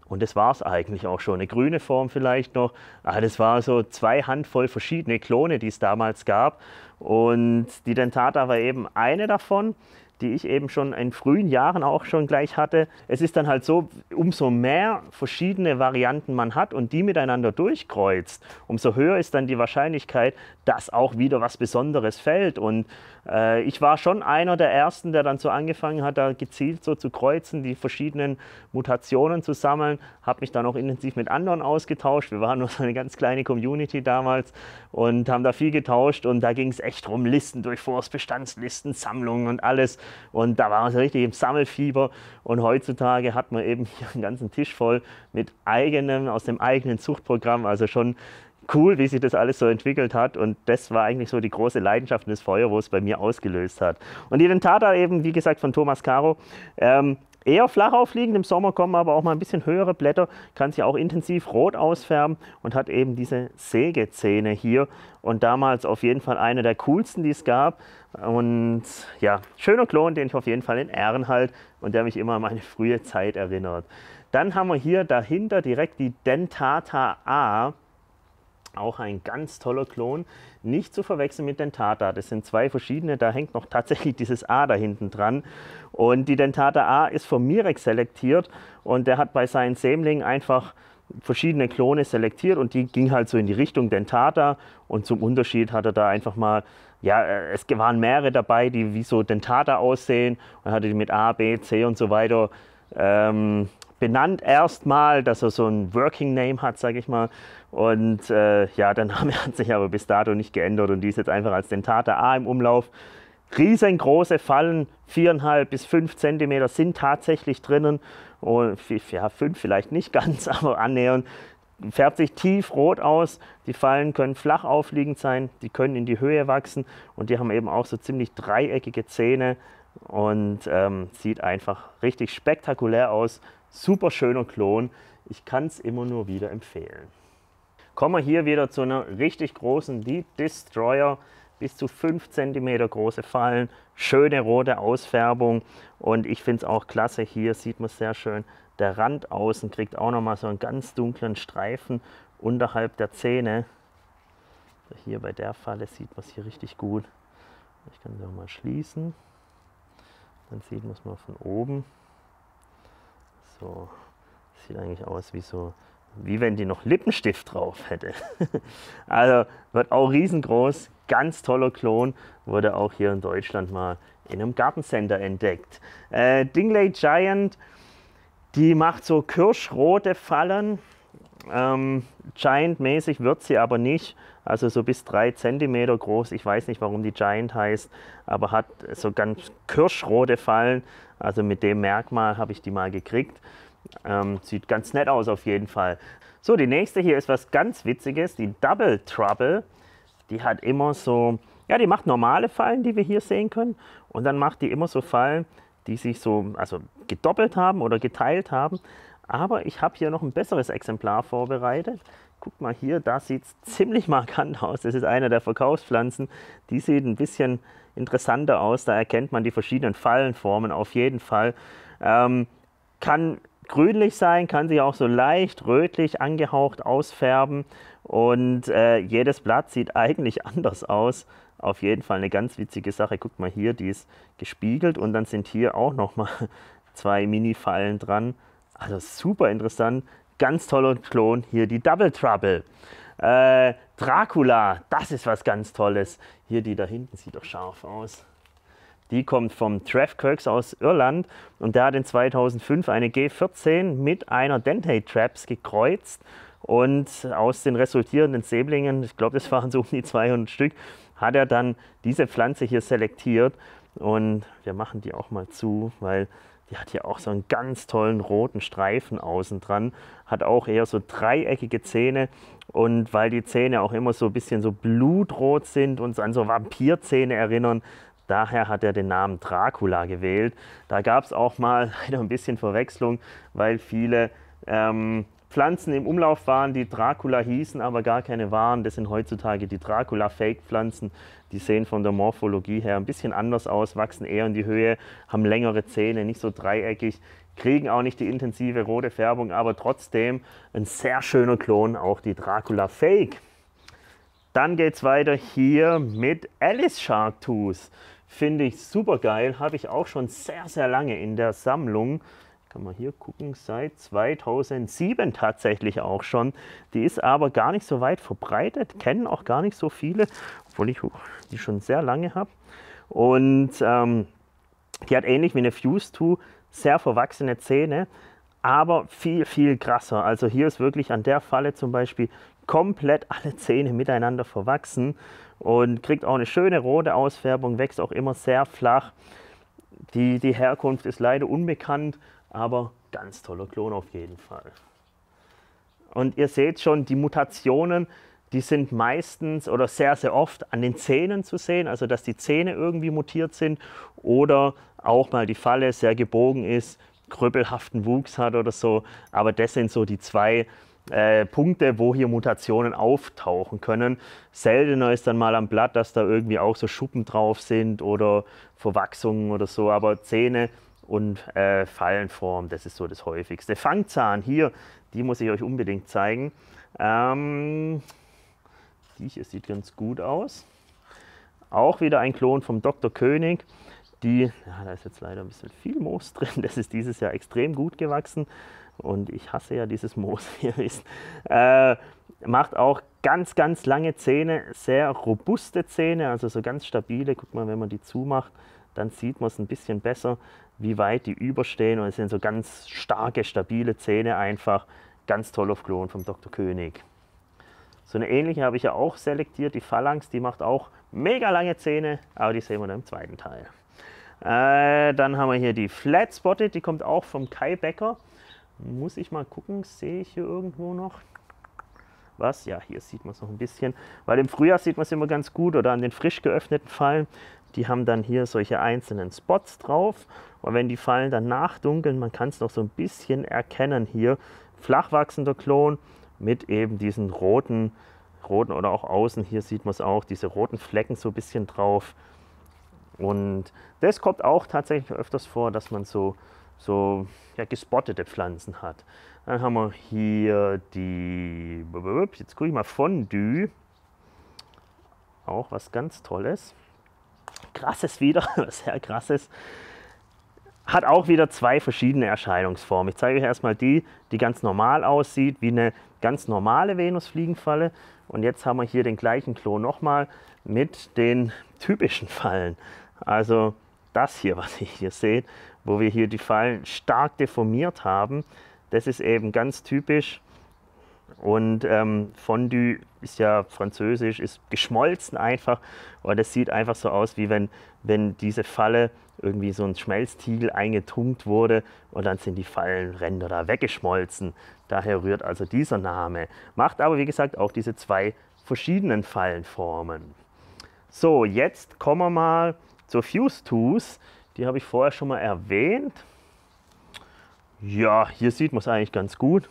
Und das war es eigentlich auch schon, eine grüne Form vielleicht noch. Aber das waren so zwei Handvoll verschiedene Klone, die es damals gab. Und die Dentata war eben eine davon, die ich eben schon in frühen Jahren auch schon gleich hatte. Es ist dann halt so, umso mehr verschiedene Varianten man hat und die miteinander durchkreuzt, umso höher ist dann die Wahrscheinlichkeit, dass auch wieder was Besonderes fällt. Und äh, ich war schon einer der Ersten, der dann so angefangen hat, da gezielt so zu kreuzen, die verschiedenen Mutationen zu sammeln. Habe mich dann auch intensiv mit anderen ausgetauscht. Wir waren nur so eine ganz kleine Community damals und haben da viel getauscht. Und da ging es echt drum, Listen durchforst, Bestandslisten, Sammlungen und alles. Und da waren sie richtig im Sammelfieber und heutzutage hat man eben hier einen ganzen Tisch voll mit eigenen, aus dem eigenen Zuchtprogramm, also schon cool, wie sich das alles so entwickelt hat und das war eigentlich so die große Leidenschaft und das Feuer, wo es bei mir ausgelöst hat. Und die Dentata eben, wie gesagt, von Thomas Caro, ähm, eher flach aufliegend, im Sommer kommen aber auch mal ein bisschen höhere Blätter, kann sich auch intensiv rot ausfärben und hat eben diese Sägezähne hier und damals auf jeden Fall eine der coolsten, die es gab und ja, schöner Klon, den ich auf jeden Fall in Ehren halte und der mich immer an meine frühe Zeit erinnert. Dann haben wir hier dahinter direkt die Dentata A, auch ein ganz toller Klon, nicht zu verwechseln mit Dentata, das sind zwei verschiedene, da hängt noch tatsächlich dieses A da hinten dran und die Dentata A ist von Mirek selektiert und der hat bei seinen Sämlingen einfach verschiedene Klone selektiert und die ging halt so in die Richtung Dentata und zum Unterschied hat er da einfach mal, ja, es waren mehrere dabei, die wie so Dentata aussehen und hatte die mit A, B, C und so weiter ähm, benannt erstmal, dass er so ein Working Name hat, sage ich mal. Und äh, ja, der Name hat sich aber bis dato nicht geändert und die ist jetzt einfach als Dentata A im Umlauf. Riesengroße Fallen, viereinhalb bis fünf Zentimeter sind tatsächlich drinnen. Und ja, fünf vielleicht nicht ganz, aber annähernd. Färbt sich tief rot aus. Die Fallen können flach aufliegend sein, die können in die Höhe wachsen und die haben eben auch so ziemlich dreieckige Zähne und ähm, sieht einfach richtig spektakulär aus. Super schöner Klon. Ich kann es immer nur wieder empfehlen. Kommen wir hier wieder zu einer richtig großen Deep Destroyer. Bis zu fünf Zentimeter große Fallen, schöne rote Ausfärbung und ich finde es auch klasse. Hier sieht man sehr schön, der Rand außen kriegt auch nochmal so einen ganz dunklen Streifen unterhalb der Zähne. Hier bei der Falle sieht man es hier richtig gut. Ich kann sie auch mal schließen, dann sieht man es mal von oben. So, sieht eigentlich aus wie so, wie wenn die noch Lippenstift drauf hätte. Also wird auch riesengroß, ganz toller Klon, wurde auch hier in Deutschland mal in einem Gartencenter entdeckt. Äh, Dingley Giant, die macht so kirschrote Fallen, ähm, Giant-mäßig wird sie aber nicht, also so bis drei Zentimeter groß. Ich weiß nicht, warum die Giant heißt, aber hat so ganz kirschrote Fallen, also mit dem Merkmal habe ich die mal gekriegt. Ähm, sieht ganz nett aus auf jeden Fall. So, die nächste hier ist was ganz Witziges, die Double Trouble. Die hat immer so, ja, die macht normale Fallen, die wir hier sehen können. Und dann macht die immer so Fallen, die sich so, also gedoppelt haben oder geteilt haben. Aber ich habe hier noch ein besseres Exemplar vorbereitet. Guckt mal hier, da sieht es ziemlich markant aus. Das ist einer der Verkaufspflanzen. Die sieht ein bisschen interessanter aus. Da erkennt man die verschiedenen Fallenformen auf jeden Fall. Ähm, kann grünlich sein, kann sich auch so leicht rötlich angehaucht ausfärben und äh, jedes Blatt sieht eigentlich anders aus. Auf jeden Fall eine ganz witzige Sache. Guckt mal hier, die ist gespiegelt und dann sind hier auch nochmal zwei Mini-Fallen dran. Also super interessant, ganz toller Klon, hier die Double Trouble. Äh, Dracula, das ist was ganz Tolles. Hier die da hinten sieht doch scharf aus. Die kommt vom Trev Kirks aus Irland und der hat in zweitausendfünf eine G vierzehn mit einer Dentate Traps gekreuzt und aus den resultierenden Säblingen, ich glaube das waren so um die zweihundert Stück, hat er dann diese Pflanze hier selektiert und wir machen die auch mal zu, weil die hat hier auch so einen ganz tollen roten Streifen außen dran, hat auch eher so dreieckige Zähne und weil die Zähne auch immer so ein bisschen so blutrot sind und an so Vampirzähne erinnern, daher hat er den Namen Dracula gewählt. Da gab es auch mal leider ein bisschen Verwechslung, weil viele ähm, Pflanzen im Umlauf waren, die Dracula hießen, aber gar keine waren. Das sind heutzutage die Dracula-Fake-Pflanzen. Die sehen von der Morphologie her ein bisschen anders aus, wachsen eher in die Höhe, haben längere Zähne, nicht so dreieckig, kriegen auch nicht die intensive rote Färbung, aber trotzdem ein sehr schöner Klon, auch die Dracula-Fake. Dann geht es weiter hier mit Alice Sharktooth. Finde ich super geil, habe ich auch schon sehr, sehr lange in der Sammlung. Kann man hier gucken, seit zweitausendsieben tatsächlich auch schon. Die ist aber gar nicht so weit verbreitet, kennen auch gar nicht so viele, obwohl ich die schon sehr lange habe. Und ähm, die hat ähnlich wie eine Fuse zwei sehr verwachsene Zähne, aber viel, viel krasser. Also hier ist wirklich an der Falle zum Beispiel komplett alle Zähne miteinander verwachsen und kriegt auch eine schöne rote Ausfärbung, wächst auch immer sehr flach. Die, die Herkunft ist leider unbekannt, aber ganz toller Klon auf jeden Fall. Und ihr seht schon, die Mutationen, die sind meistens oder sehr, sehr oft an den Zähnen zu sehen, also dass die Zähne irgendwie mutiert sind oder auch mal die Falle sehr gebogen ist, krüppelhaften Wuchs hat oder so, aber das sind so die zwei Äh, Punkte, wo hier Mutationen auftauchen können. Seltener ist dann mal am Blatt, dass da irgendwie auch so Schuppen drauf sind oder Verwachsungen oder so, aber Zähne und äh, Fallenform, das ist so das häufigste. Fangzahn hier, die muss ich euch unbedingt zeigen. Ähm, die hier sieht ganz gut aus. Auch wieder ein Klon vom Doktor König. Die, ja, da ist jetzt leider ein bisschen viel Moos drin, das ist dieses Jahr extrem gut gewachsen. Und ich hasse ja dieses Moos, wie ihr wisst. Äh, macht auch ganz, ganz lange Zähne, sehr robuste Zähne, also so ganz stabile. Guck mal, wenn man die zumacht, dann sieht man es ein bisschen besser, wie weit die überstehen. Und es sind so ganz starke, stabile Zähne einfach. Ganz toller Klon vom Doktor König. So eine ähnliche habe ich ja auch selektiert, die Phalanx, die macht auch mega lange Zähne, aber die sehen wir dann im zweiten Teil. Äh, dann haben wir hier die Flat Spotted, die kommt auch vom Kai Becker. Muss ich mal gucken, sehe ich hier irgendwo noch was? Ja, hier sieht man es noch ein bisschen, weil im Frühjahr sieht man es immer ganz gut oder an den frisch geöffneten Fallen. Die haben dann hier solche einzelnen Spots drauf und wenn die Fallen dann nachdunkeln, man kann es noch so ein bisschen erkennen hier. Flachwachsender Klon mit eben diesen roten, roten oder auch außen, hier sieht man es auch, diese roten Flecken so ein bisschen drauf. Und das kommt auch tatsächlich öfters vor, dass man so, so ja, gespottete Pflanzen hat. Dann haben wir hier die, jetzt gucke ich mal, Fondue, auch was ganz Tolles. Krasses wieder, was sehr krasses. Hat auch wieder zwei verschiedene Erscheinungsformen. Ich zeige euch erstmal die, die ganz normal aussieht, wie eine ganz normale Venusfliegenfalle. Und jetzt haben wir hier den gleichen Klon nochmal mit den typischen Fallen. Also das hier, was ihr hier seht, wo wir hier die Fallen stark deformiert haben, das ist eben ganz typisch. Und ähm, Fondue ist ja französisch, ist geschmolzen einfach. Und es sieht einfach so aus, wie wenn, wenn diese Falle irgendwie so ein Schmelztiegel eingetunkt wurde und dann sind die Fallenränder da weggeschmolzen. Daher rührt also dieser Name. Macht aber, wie gesagt, auch diese zwei verschiedenen Fallenformen. So, jetzt kommen wir mal zur Fuse-Tus. Die habe ich vorher schon mal erwähnt. Ja, hier sieht man es eigentlich ganz gut.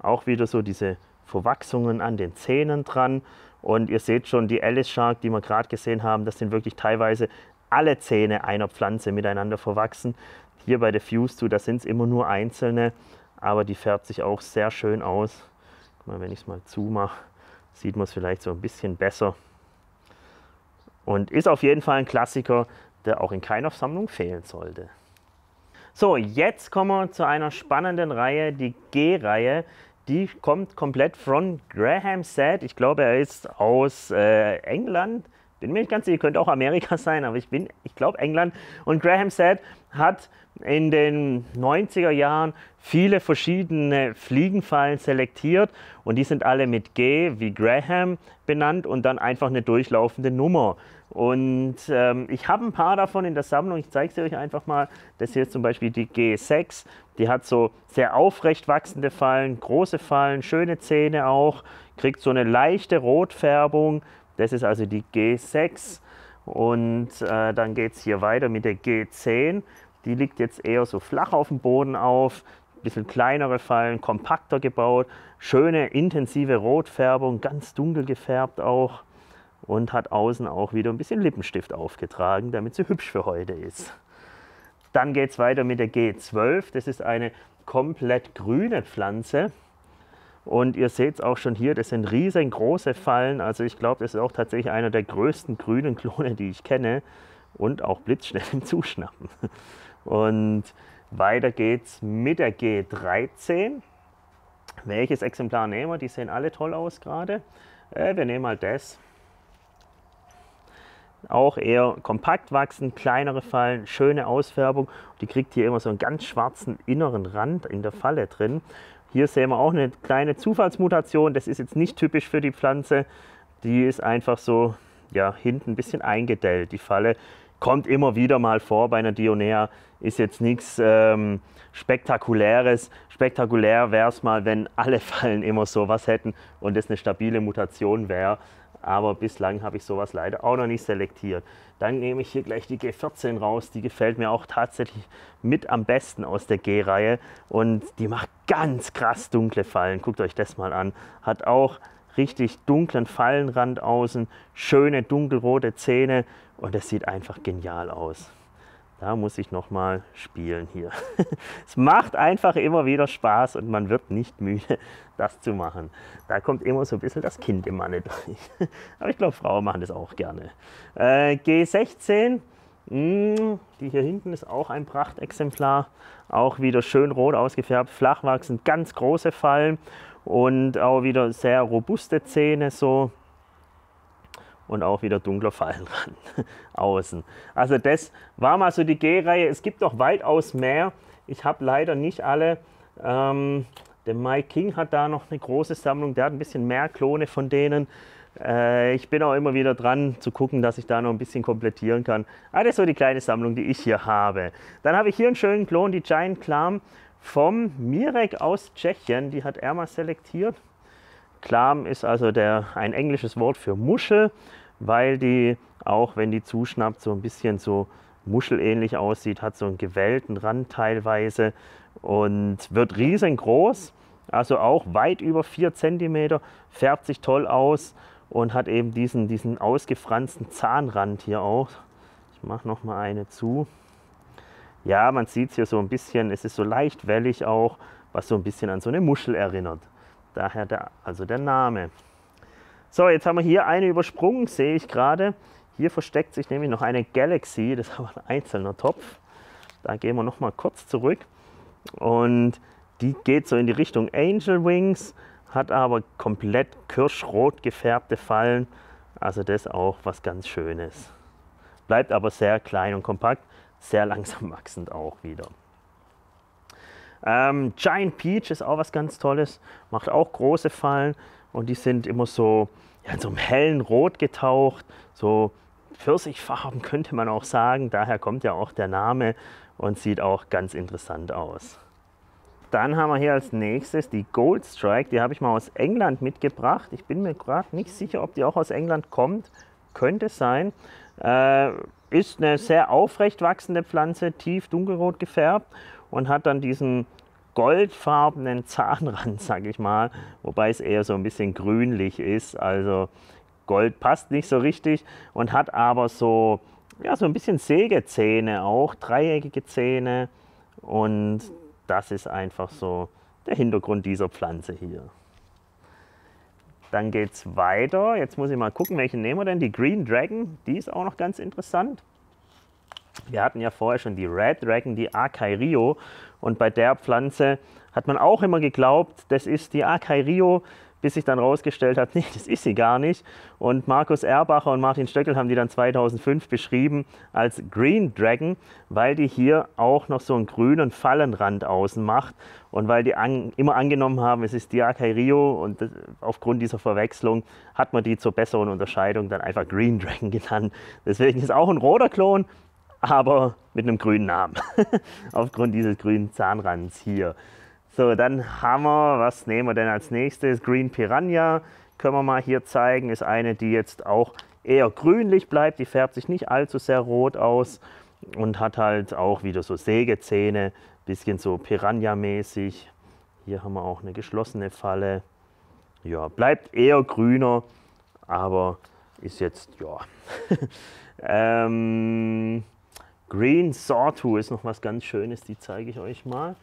Auch wieder so diese Verwachsungen an den Zähnen dran. Und ihr seht schon, die Alice Shark, die wir gerade gesehen haben, das sind wirklich teilweise alle Zähne einer Pflanze miteinander verwachsen. Hier bei der Fuse-Two, da sind es immer nur einzelne, aber die färbt sich auch sehr schön aus. Guck mal, wenn ich es mal zumache, sieht man es vielleicht so ein bisschen besser. Und ist auf jeden Fall ein Klassiker, der auch in keiner Sammlung fehlen sollte. So, jetzt kommen wir zu einer spannenden Reihe, die G-Reihe. Die kommt komplett von Graham Set. Ich glaube, er ist aus äh, England. Bin mir nicht ganz sicher, könnte auch Amerika sein, aber ich bin, ich glaube, England. Und Graham Set hat in den neunziger Jahren viele verschiedene Fliegenfallen selektiert und die sind alle mit G wie Graham benannt und dann einfach eine durchlaufende Nummer. Und ähm, ich habe ein paar davon in der Sammlung, ich zeige sie euch einfach mal. Das hier ist zum Beispiel die G sechs, die hat so sehr aufrecht wachsende Fallen, große Fallen, schöne Zähne auch, kriegt so eine leichte Rotfärbung. Das ist also die G sechs und äh, dann geht es hier weiter mit der G zehn. Die liegt jetzt eher so flach auf dem Boden auf, ein bisschen kleinere Fallen, kompakter gebaut, schöne intensive Rotfärbung, ganz dunkel gefärbt auch. Und hat außen auch wieder ein bisschen Lippenstift aufgetragen, damit sie hübsch für heute ist. Dann geht es weiter mit der G zwölf. Das ist eine komplett grüne Pflanze. Und ihr seht es auch schon hier, das sind riesengroße Fallen. Also ich glaube, das ist auch tatsächlich einer der größten grünen Klone, die ich kenne. Und auch blitzschnell im Zuschnappen. Und weiter geht's mit der G dreizehn. Welches Exemplar nehmen wir? Die sehen alle toll aus gerade. Äh, wir nehmen mal das. Auch eher kompakt wachsen, kleinere Fallen, schöne Ausfärbung. Die kriegt hier immer so einen ganz schwarzen inneren Rand in der Falle drin. Hier sehen wir auch eine kleine Zufallsmutation. Das ist jetzt nicht typisch für die Pflanze. Die ist einfach so, ja, hinten ein bisschen eingedellt. Die Falle kommt immer wieder mal vor bei einer Dionaea. Ist jetzt nichts ähm, Spektakuläres. Spektakulär wäre es mal, wenn alle Fallen immer sowas hätten und das eine stabile Mutation wäre. Aber bislang habe ich sowas leider auch noch nicht selektiert. Dann nehme ich hier gleich die G vierzehn raus. Die gefällt mir auch tatsächlich mit am besten aus der G-Reihe. Und die macht ganz krass dunkle Fallen. Guckt euch das mal an. Hat auch richtig dunklen Fallenrand außen. Schöne dunkelrote Zähne. Und das sieht einfach genial aus. Da muss ich nochmal spielen hier. Es macht einfach immer wieder Spaß und man wird nicht müde, das zu machen. Da kommt immer so ein bisschen das Kind im Manne durch. Aber ich glaube, Frauen machen das auch gerne. Äh, G sechzehn, mh, die hier hinten ist auch ein Prachtexemplar. Auch wieder schön rot ausgefärbt, flachwachsend, ganz große Fallen und auch wieder sehr robuste Zähne so. Und auch wieder dunkler Fallenrand außen. Also das war mal so die G-Reihe. Es gibt noch weitaus mehr. Ich habe leider nicht alle, ähm, Der Mike King hat da noch eine große Sammlung, der hat ein bisschen mehr Klone von denen. Äh, ich bin auch immer wieder dran zu gucken, dass ich da noch ein bisschen komplettieren kann. Ah, das ist so die kleine Sammlung, die ich hier habe. Dann habe ich hier einen schönen Klon, die Giant Clam vom Mirek aus Tschechien. Die hat er mal selektiert. Clam ist also der, ein englisches Wort für Muschel, weil die, auch wenn die zuschnappt, so ein bisschen so muschelähnlich aussieht, hat so einen gewellten Rand teilweise und wird riesengroß, also auch weit über vier Zentimeter, färbt sich toll aus und hat eben diesen, diesen ausgefransten Zahnrand hier auch. Ich mache noch mal eine zu. Ja, man sieht es hier so ein bisschen, es ist so leicht wellig auch, was so ein bisschen an so eine Muschel erinnert. Daher der, also der Name. So, jetzt haben wir hier eine übersprungen, sehe ich gerade. Hier versteckt sich nämlich noch eine Galaxy, das ist aber ein einzelner Topf. Da gehen wir noch mal kurz zurück. Und die geht so in die Richtung Angel Wings, hat aber komplett kirschrot gefärbte Fallen. Also das ist auch was ganz Schönes. Bleibt aber sehr klein und kompakt, sehr langsam wachsend auch wieder. Ähm, Giant Peach ist auch was ganz Tolles, macht auch große Fallen und die sind immer so, ja, in so einem hellen Rot getaucht, so Pfirsichfarben könnte man auch sagen, daher kommt ja auch der Name und sieht auch ganz interessant aus. Dann haben wir hier als nächstes die Gold Strike, die habe ich mal aus England mitgebracht. Ich bin mir gerade nicht sicher, ob die auch aus England kommt, könnte sein. Äh, ist eine sehr aufrecht wachsende Pflanze, tief dunkelrot gefärbt. Und hat dann diesen goldfarbenen Zahnrand, sage ich mal, wobei es eher so ein bisschen grünlich ist. Also Gold passt nicht so richtig und hat aber so, ja, so ein bisschen Sägezähne auch, dreieckige Zähne. Und das ist einfach so der Hintergrund dieser Pflanze hier. Dann geht es weiter. Jetzt muss ich mal gucken, welchen nehmen wir denn? Die Green Dragon, die ist auch noch ganz interessant. Wir hatten ja vorher schon die Red Dragon, die Archaeo, und bei der Pflanze hat man auch immer geglaubt, das ist die Archaeo, bis sich dann rausgestellt hat, nee, das ist sie gar nicht. Und Markus Erbacher und Martin Stöckel haben die dann zweitausendfünf beschrieben als Green Dragon, weil die hier auch noch so einen grünen Fallenrand außen macht und weil die an, immer angenommen haben, es ist die Archaeo, und das, aufgrund dieser Verwechslung hat man die zur besseren Unterscheidung dann einfach Green Dragon genannt. Deswegen ist auch ein roter Klon, aber mit einem grünen Namen, aufgrund dieses grünen Zahnrands hier. So, dann haben wir, was nehmen wir denn als nächstes? Green Piranha können wir mal hier zeigen, ist eine, die jetzt auch eher grünlich bleibt, die färbt sich nicht allzu sehr rot aus und hat halt auch wieder so Sägezähne, bisschen so Piranha-mäßig. Hier haben wir auch eine geschlossene Falle. Ja, bleibt eher grüner, aber ist jetzt, ja. ähm... Green Sawtooth ist noch was ganz Schönes, die zeige ich euch mal.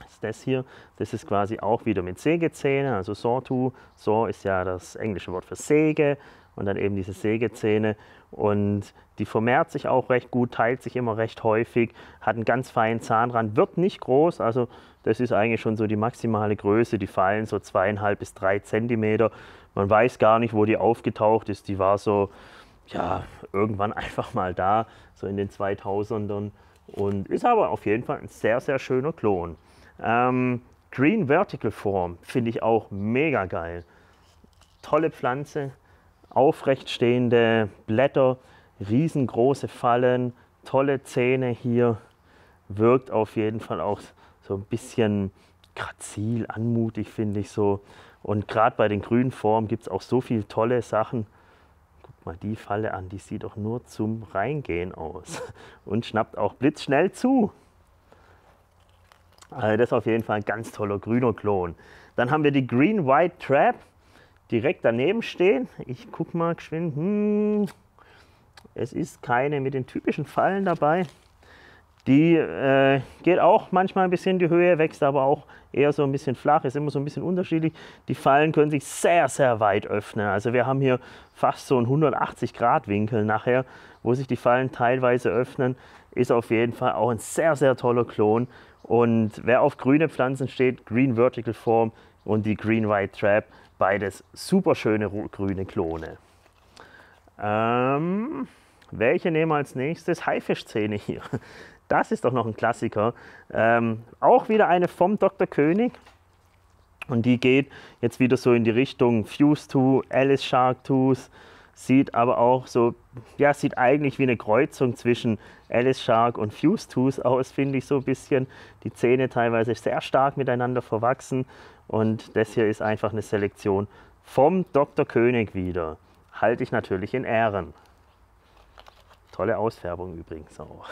Das ist das hier, das ist quasi auch wieder mit Sägezähnen, also Sawtooth. Saw ist ja das englische Wort für Säge und dann eben diese Sägezähne. Und die vermehrt sich auch recht gut, teilt sich immer recht häufig, hat einen ganz feinen Zahnrand, wird nicht groß, also das ist eigentlich schon so die maximale Größe. Die fallen so zweieinhalb bis drei Zentimeter. Man weiß gar nicht, wo die aufgetaucht ist, die war so, ja, irgendwann einfach mal da, so in den zweitausendern, und ist aber auf jeden Fall ein sehr, sehr schöner Klon. Ähm, Green Vertical Form finde ich auch mega geil. Tolle Pflanze, aufrecht stehende Blätter, riesengroße Fallen, tolle Zähne hier, wirkt auf jeden Fall auch so ein bisschen grazil, anmutig, finde ich so. Und gerade bei den grünen Formen gibt es auch so viele tolle Sachen. Mal die Falle an, die sieht doch nur zum Reingehen aus und schnappt auch blitzschnell zu. Also das ist auf jeden Fall ein ganz toller grüner Klon. Dann haben wir die Green White Trap direkt daneben stehen. Ich guck mal geschwind. Hm, es ist keine mit den typischen Fallen dabei. Die äh, geht auch manchmal ein bisschen in die Höhe, wächst aber auch eher so ein bisschen flach, ist immer so ein bisschen unterschiedlich. Die Fallen können sich sehr, sehr weit öffnen. Also wir haben hier fast so einen hundertachtzig Grad Winkel nachher, wo sich die Fallen teilweise öffnen. Ist auf jeden Fall auch ein sehr, sehr toller Klon. Und wer auf grüne Pflanzen steht, Green Vertical Form und die Green White Trap, beides super schöne grüne Klone. Ähm, welche nehmen wir als nächstes? Haifischzähne hier. Das ist doch noch ein Klassiker. Ähm, auch wieder eine vom Doktor König. Und die geht jetzt wieder so in die Richtung Fuse Tooth, Alice Shark Tooth, sieht aber auch so, ja, sieht eigentlich wie eine Kreuzung zwischen Alice Shark und Fuse Tooth aus, finde ich so ein bisschen. Die Zähne teilweise sehr stark miteinander verwachsen und das hier ist einfach eine Selektion vom Doktor König wieder. Halte ich natürlich in Ehren. Tolle Ausfärbung übrigens auch.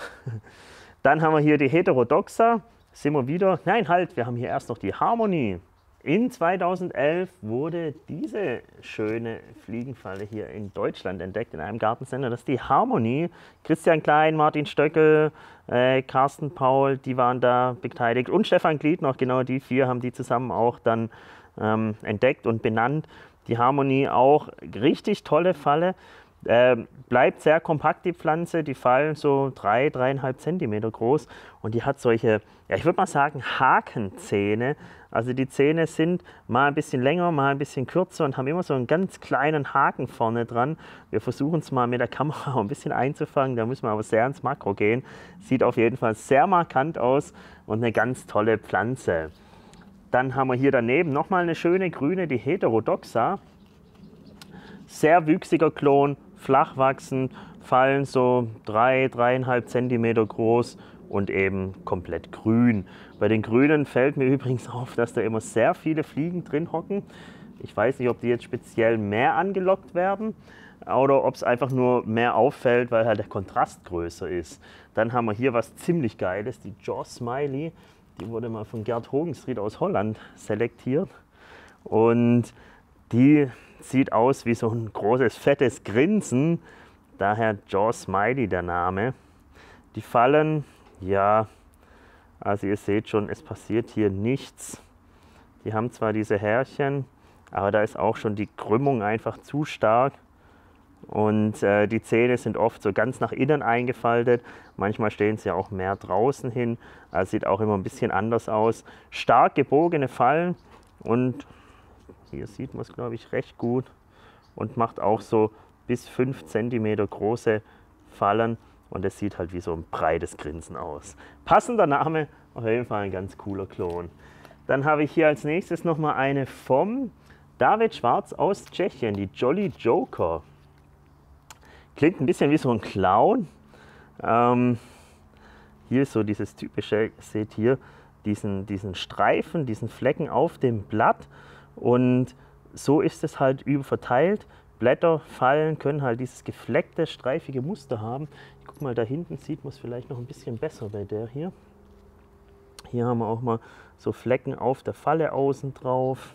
Dann haben wir hier die Heterodoxa. Sind wir wieder? Nein, halt, wir haben hier erst noch die Harmonie. In zweitausendelf wurde diese schöne Fliegenfalle hier in Deutschland entdeckt, in einem Gartensender. Das ist die Harmonie. Christian Klein, Martin Stöckel, äh, Carsten Paul, die waren da beteiligt. Und Stefan Glied noch, genau die vier haben die zusammen auch dann ähm, entdeckt und benannt. Die Harmonie auch, richtig tolle Falle. Ähm, bleibt sehr kompakt die Pflanze, die fallen so drei, dreieinhalb Zentimeter groß und die hat solche, ja, ich würde mal sagen Hakenzähne, also die Zähne sind mal ein bisschen länger, mal ein bisschen kürzer und haben immer so einen ganz kleinen Haken vorne dran. Wir versuchen es mal mit der Kamera ein bisschen einzufangen, da müssen wir aber sehr ins Makro gehen. Sieht auf jeden Fall sehr markant aus und eine ganz tolle Pflanze. Dann haben wir hier daneben nochmal eine schöne grüne, die Heterodoxa, sehr wüchsiger Klon. Flach wachsend, fallen so drei, dreieinhalb Zentimeter groß und eben komplett grün. Bei den Grünen fällt mir übrigens auf, dass da immer sehr viele Fliegen drin hocken. Ich weiß nicht, ob die jetzt speziell mehr angelockt werden oder ob es einfach nur mehr auffällt, weil halt der Kontrast größer ist. Dann haben wir hier was ziemlich Geiles, die Jaw Smiley. Die wurde mal von Gerd Hogenstreet aus Holland selektiert und die sieht aus wie so ein großes, fettes Grinsen, daher Jaw Smiley der Name. Die Fallen, ja, also ihr seht schon, es passiert hier nichts. Die haben zwar diese Härchen, aber da ist auch schon die Krümmung einfach zu stark. Und äh, die Zähne sind oft so ganz nach innen eingefaltet. Manchmal stehen sie auch mehr draußen hin, also sieht auch immer ein bisschen anders aus. Stark gebogene Fallen und hier sieht man es, glaube ich, recht gut und macht auch so bis fünf Zentimeter große Fallen und es sieht halt wie so ein breites Grinsen aus. Passender Name, auf jeden Fall ein ganz cooler Klon. Dann habe ich hier als nächstes nochmal eine vom David Schwarz aus Tschechien, die Jolly Joker. Klingt ein bisschen wie so ein Clown. Ähm, hier ist so dieses typische, seht hier diesen, diesen Streifen, diesen Flecken auf dem Blatt. Und so ist es halt überverteilt. Blätter fallen, können halt dieses gefleckte, streifige Muster haben. Ich guck mal, da hinten sieht man es vielleicht noch ein bisschen besser bei der hier. Hier haben wir auch mal so Flecken auf der Falle außen drauf.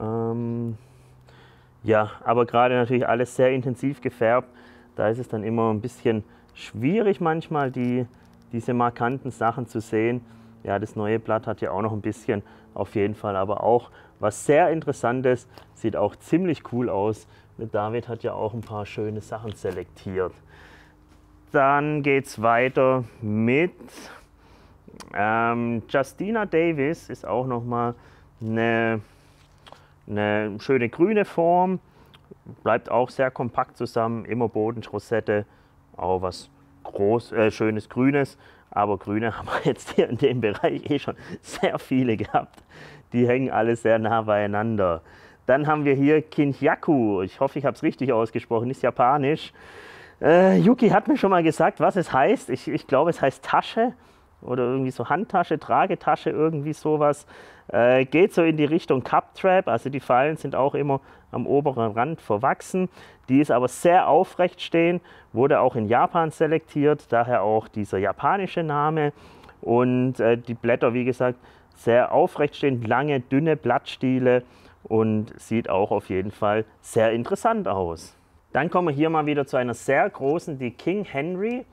Ähm ja, aber gerade natürlich alles sehr intensiv gefärbt. Da ist es dann immer ein bisschen schwierig manchmal, die, diese markanten Sachen zu sehen. Ja, das neue Blatt hat ja auch noch ein bisschen, auf jeden Fall aber auch was sehr Interessantes, sieht auch ziemlich cool aus. David hat ja auch ein paar schöne Sachen selektiert. Dann geht es weiter mit ähm, Justina Davis, ist auch nochmal eine, eine schöne grüne Form, bleibt auch sehr kompakt zusammen, immer Bodenrosette, auch was groß, äh, schönes Grünes. Aber Grüne haben wir jetzt hier in dem Bereich eh schon sehr viele gehabt. Die hängen alle sehr nah beieinander. Dann haben wir hier Kinjaku. Ich hoffe, ich habe es richtig ausgesprochen, ist japanisch. Äh, Yuki hat mir schon mal gesagt, was es heißt. Ich, ich glaube, es heißt Tasche oder irgendwie so Handtasche, Tragetasche, irgendwie sowas. Äh, geht so in die Richtung Cup-Trap. Also die Fallen sind auch immer am oberen Rand verwachsen. Die ist aber sehr aufrecht stehen, wurde auch in Japan selektiert, daher auch dieser japanische Name. Und äh, die Blätter, wie gesagt, sehr aufrecht stehen, lange, dünne Blattstiele und sieht auch auf jeden Fall sehr interessant aus. Dann kommen wir hier mal wieder zu einer sehr großen, die King Henry.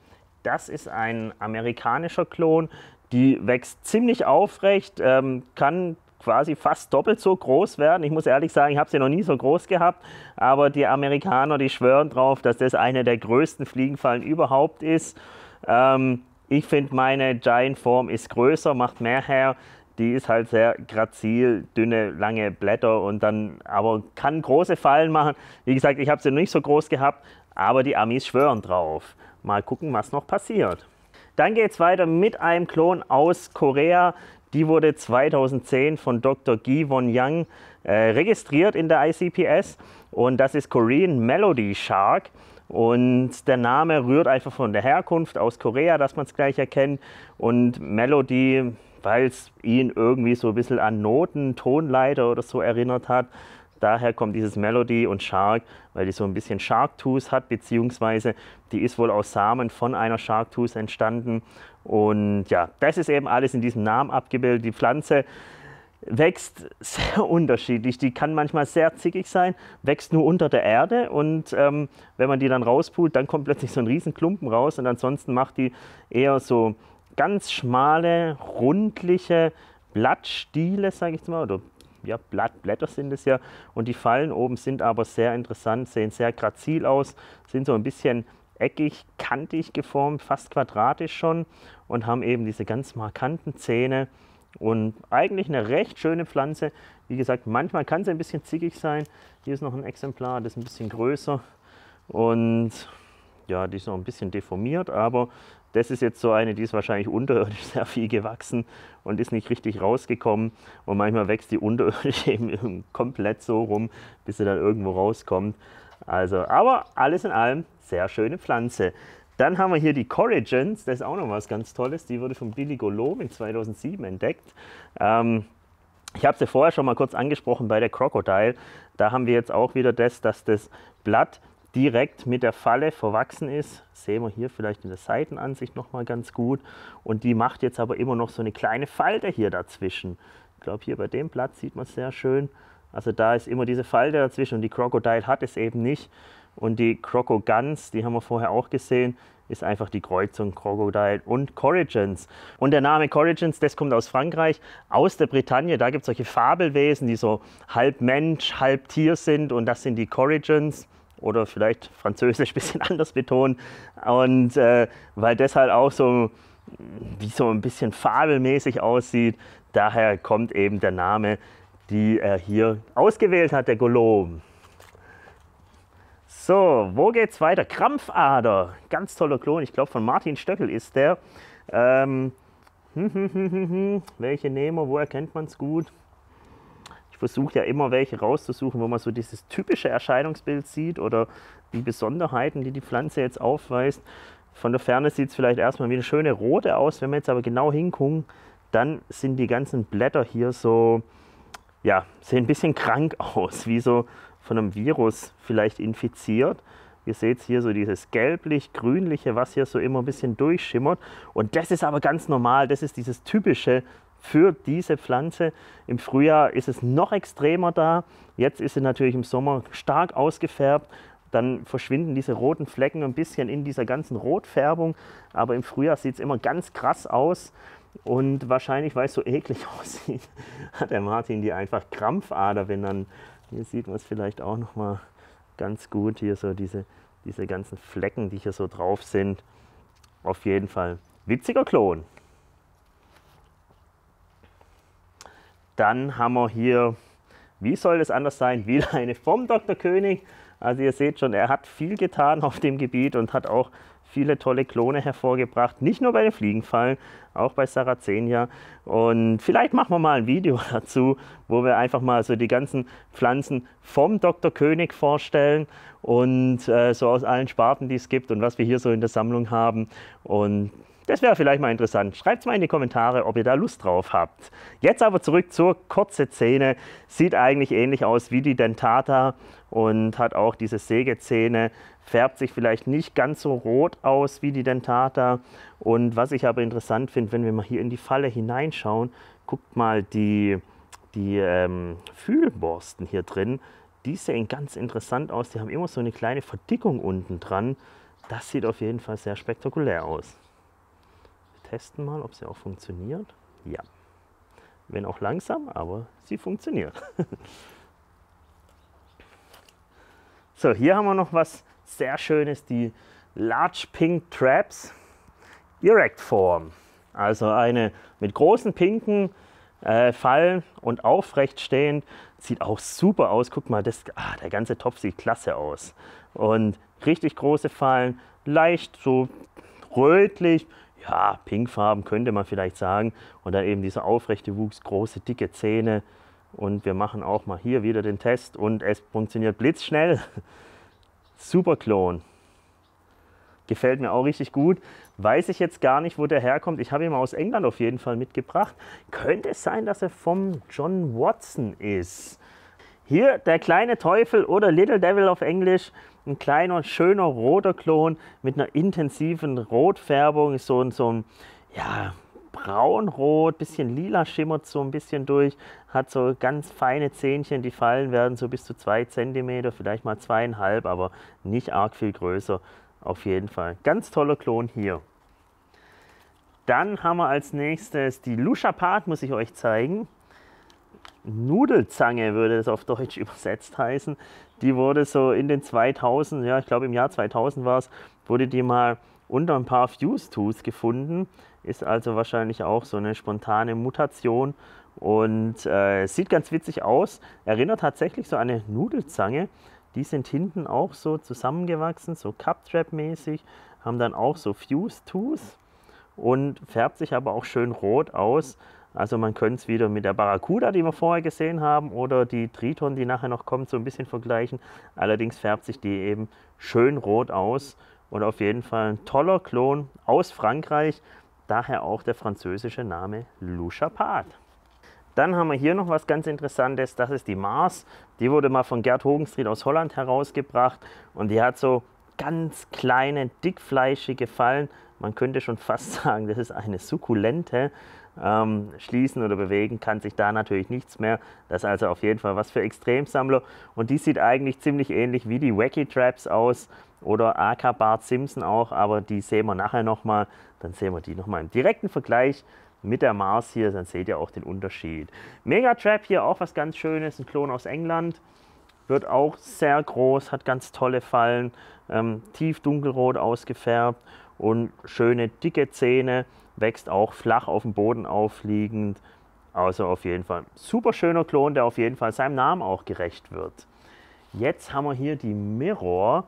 Das ist ein amerikanischer Klon, die wächst ziemlich aufrecht, ähm, kann quasi fast doppelt so groß werden. Ich muss ehrlich sagen, ich habe sie noch nie so groß gehabt, aber die Amerikaner, die schwören drauf, dass das eine der größten Fliegenfallen überhaupt ist. Ähm, ich finde, meine Giant-Form ist größer, macht mehr her. Die ist halt sehr grazil, dünne, lange Blätter und dann, aber kann große Fallen machen. Wie gesagt, ich habe sie noch nicht so groß gehabt, aber die Amis schwören drauf. Mal gucken, was noch passiert. Dann geht es weiter mit einem Klon aus Korea. Die wurde zweitausendzehn von Doktor Gi Won Yang äh, registriert in der I C P S und das ist Korean Melody Shark. Und der Name rührt einfach von der Herkunft aus Korea, dass man es gleich erkennt, und Melody, weil es ihn irgendwie so ein bisschen an Noten, Tonleiter oder so erinnert hat. Daher kommt dieses Melody, und Shark, weil die so ein bisschen Sharktooth hat, beziehungsweise die ist wohl aus Samen von einer Sharktooth entstanden. Und ja, das ist eben alles in diesem Namen abgebildet. Die Pflanze wächst sehr unterschiedlich. Die kann manchmal sehr zickig sein, wächst nur unter der Erde, und ähm, wenn man die dann rauspult, dann kommt plötzlich so ein riesen Klumpen raus, und ansonsten macht die eher so ganz schmale, rundliche Blattstiele, sage ich jetzt mal, oder ja, Blattblätter sind es ja, und die Fallen oben sind aber sehr interessant, sehen sehr grazil aus, sind so ein bisschen eckig, kantig geformt, fast quadratisch schon, und haben eben diese ganz markanten Zähne und eigentlich eine recht schöne Pflanze. Wie gesagt, manchmal kann sie ein bisschen zickig sein. Hier ist noch ein Exemplar, das ist ein bisschen größer, und ja, die ist noch ein bisschen deformiert, aber das ist jetzt so eine, die ist wahrscheinlich unterirdisch sehr viel gewachsen und ist nicht richtig rausgekommen. Und manchmal wächst die unterirdisch eben komplett so rum, bis sie dann irgendwo rauskommt. Also, aber alles in allem, sehr schöne Pflanze. Dann haben wir hier die Corrigans, das ist auch noch was ganz Tolles. Die wurde von Billy Gollum in zweitausendsieben entdeckt. Ähm, ich habe sie vorher schon mal kurz angesprochen bei der Crocodile. Da haben wir jetzt auch wieder das, dass das Blatt direkt mit der Falle verwachsen ist. Das sehen wir hier vielleicht in der Seitenansicht nochmal ganz gut. Und die macht jetzt aber immer noch so eine kleine Falte hier dazwischen. Ich glaube, hier bei dem Blatt sieht man es sehr schön. Also da ist immer diese Falte dazwischen, und die Crocodile hat es eben nicht. Und die Crocogans, die haben wir vorher auch gesehen, ist einfach die Kreuzung Crocodile und Corrigans. Und der Name Corrigans, das kommt aus Frankreich, aus der Bretagne. Da gibt es solche Fabelwesen, die so halb Mensch, halb Tier sind, und das sind die Corrigans. Oder vielleicht französisch ein bisschen anders betonen. Und äh, weil das halt auch so, wie so ein bisschen fabelmäßig aussieht, daher kommt eben der Name, die er hier ausgewählt hat, der Golom. So, wo geht's weiter? Krampfader, ganz toller Klon, ich glaube von Martin Stöckel ist der. Ähm, hm, hm, hm, hm, hm. Welche nehmen wir, wo erkennt man es gut? Versucht ja immer welche rauszusuchen, wo man so dieses typische Erscheinungsbild sieht oder die Besonderheiten, die die Pflanze jetzt aufweist. Von der Ferne sieht es vielleicht erstmal wie eine schöne rote aus, wenn wir jetzt aber genau hingucken, dann sind die ganzen Blätter hier so, ja, sehen ein bisschen krank aus, wie so von einem Virus vielleicht infiziert. Ihr seht hier so dieses gelblich-grünliche, was hier so immer ein bisschen durchschimmert, und das ist aber ganz normal, das ist dieses typische für diese Pflanze. Im Frühjahr ist es noch extremer da, jetzt ist sie natürlich im Sommer stark ausgefärbt, dann verschwinden diese roten Flecken ein bisschen in dieser ganzen Rotfärbung, aber im Frühjahr sieht es immer ganz krass aus, und wahrscheinlich, weil es so eklig aussieht, hat der Martin die einfach Krampfader benannt. Hier sieht man es vielleicht auch noch mal ganz gut, hier so diese, diese ganzen Flecken, die hier so drauf sind. Auf jeden Fall witziger Klon. Dann haben wir hier, wie soll das anders sein, wieder eine vom Doktor König. Also ihr seht schon, er hat viel getan auf dem Gebiet und hat auch viele tolle Klone hervorgebracht. Nicht nur bei den Fliegenfallen, auch bei Saracenia. Und vielleicht machen wir mal ein Video dazu, wo wir einfach mal so die ganzen Pflanzen vom Doktor König vorstellen. Und äh, so aus allen Sparten, die es gibt und was wir hier so in der Sammlung haben. Und das wäre vielleicht mal interessant. Schreibt es mal in die Kommentare, ob ihr da Lust drauf habt. Jetzt aber zurück zur Kurze-Zähne. Sieht eigentlich ähnlich aus wie die Dentata und hat auch diese Sägezähne. Färbt sich vielleicht nicht ganz so rot aus wie die Dentata. Und was ich aber interessant finde, wenn wir mal hier in die Falle hineinschauen, guckt mal die, die ähm, Fühlborsten hier drin. Die sehen ganz interessant aus. Die haben immer so eine kleine Verdickung unten dran. Das sieht auf jeden Fall sehr spektakulär aus. Testen mal, ob sie auch funktioniert. Ja, wenn auch langsam, aber sie funktioniert. So, hier haben wir noch was sehr Schönes, die Large Pink Traps Erect Form. Also eine mit großen pinken äh, Fallen und aufrecht stehend. Sieht auch super aus. Guck mal, das, ah, der ganze Topf sieht klasse aus. Und richtig große Fallen, leicht so rötlich, ja, pinkfarben könnte man vielleicht sagen. Und dann eben dieser aufrechte Wuchs, große, dicke Zähne. Und wir machen auch mal hier wieder den Test und es funktioniert blitzschnell. Super Klon. Gefällt mir auch richtig gut. Weiß ich jetzt gar nicht, wo der herkommt. Ich habe ihn mal aus England auf jeden Fall mitgebracht. Könnte es sein, dass er vom John Watson ist. Hier der kleine Teufel oder Little Devil auf Englisch. Ein kleiner, schöner, roter Klon mit einer intensiven Rotfärbung. So ein, so ein ja, braunrot, bisschen lila schimmert so ein bisschen durch. Hat so ganz feine Zähnchen, die fallen werden so bis zu zwei Zentimeter, vielleicht mal zweieinhalb, aber nicht arg viel größer. Auf jeden Fall. Ganz toller Klon hier. Dann haben wir als nächstes die Luschapat, muss ich euch zeigen. Nudelzange würde es auf Deutsch übersetzt heißen. Die wurde so in den zweitausend, ja ich glaube im Jahr zweitausend war es, wurde die mal unter ein paar Fuse-Tools gefunden. Ist also wahrscheinlich auch so eine spontane Mutation und äh, sieht ganz witzig aus. Erinnert tatsächlich so an eine Nudelzange. Die sind hinten auch so zusammengewachsen, so Cup-Trap-mäßig, haben dann auch so Fuse-Tools und färbt sich aber auch schön rot aus. Also man könnte es wieder mit der Barracuda, die wir vorher gesehen haben, oder die Triton, die nachher noch kommt, so ein bisschen vergleichen. Allerdings färbt sich die eben schön rot aus und auf jeden Fall ein toller Klon aus Frankreich, daher auch der französische Name Luschapat. Dann haben wir hier noch was ganz Interessantes, das ist die Mars. Die wurde mal von Gerd Hogenstreet aus Holland herausgebracht und die hat so ganz kleine, dickfleischige Fallen. Man könnte schon fast sagen, das ist eine Sukkulente. Ähm, schließen oder bewegen kann sich da natürlich nichts mehr. Das ist also auf jeden Fall was für Extremsammler. Und die sieht eigentlich ziemlich ähnlich wie die Wacky Traps aus oder A K Bart Simpson auch, aber die sehen wir nachher nochmal. Dann sehen wir die nochmal im direkten Vergleich mit der Mars hier, dann seht ihr auch den Unterschied. Megatrap hier auch was ganz Schönes, ein Klon aus England. Wird auch sehr groß, hat ganz tolle Fallen, ähm, tief dunkelrot ausgefärbt und schöne dicke Zähne. Wächst auch flach auf dem Boden aufliegend. Also auf jeden Fall super schöner Klon, der auf jeden Fall seinem Namen auch gerecht wird. Jetzt haben wir hier die Mirror.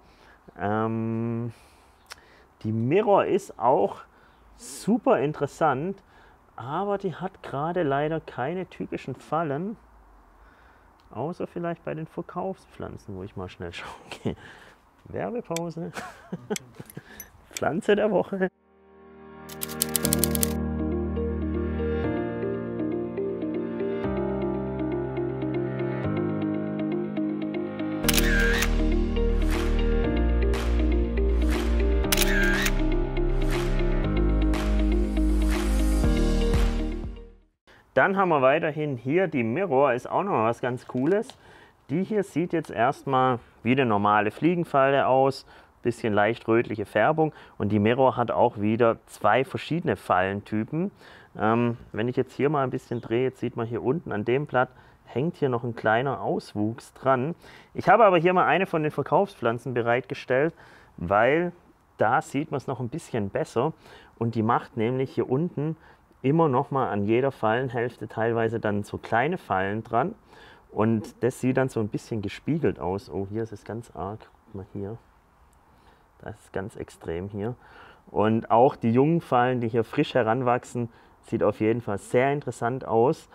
Ähm, die Mirror ist auch super interessant. Aber die hat gerade leider keine typischen Fallen, außer vielleicht bei den Verkaufspflanzen, wo ich mal schnell schaue. Okay. Werbepause, Pflanze der Woche. Dann haben wir weiterhin hier die Mirror, ist auch noch was ganz Cooles. Die hier sieht jetzt erstmal wie eine normale Fliegenfalle aus, bisschen leicht rötliche Färbung. Und die Mirror hat auch wieder zwei verschiedene Fallentypen. Ähm, wenn ich jetzt hier mal ein bisschen drehe, jetzt sieht man hier unten an dem Blatt, hängt hier noch ein kleiner Auswuchs dran. Ich habe aber hier mal eine von den Verkaufspflanzen bereitgestellt, weil da sieht man es noch ein bisschen besser. Und die macht nämlich hier unten immer noch mal an jeder Fallenhälfte teilweise dann so kleine Fallen dran und das sieht dann so ein bisschen gespiegelt aus. Oh, hier ist es ganz arg, guck mal hier, das ist ganz extrem hier. Und auch die jungen Fallen, die hier frisch heranwachsen, sieht auf jeden Fall sehr interessant aus.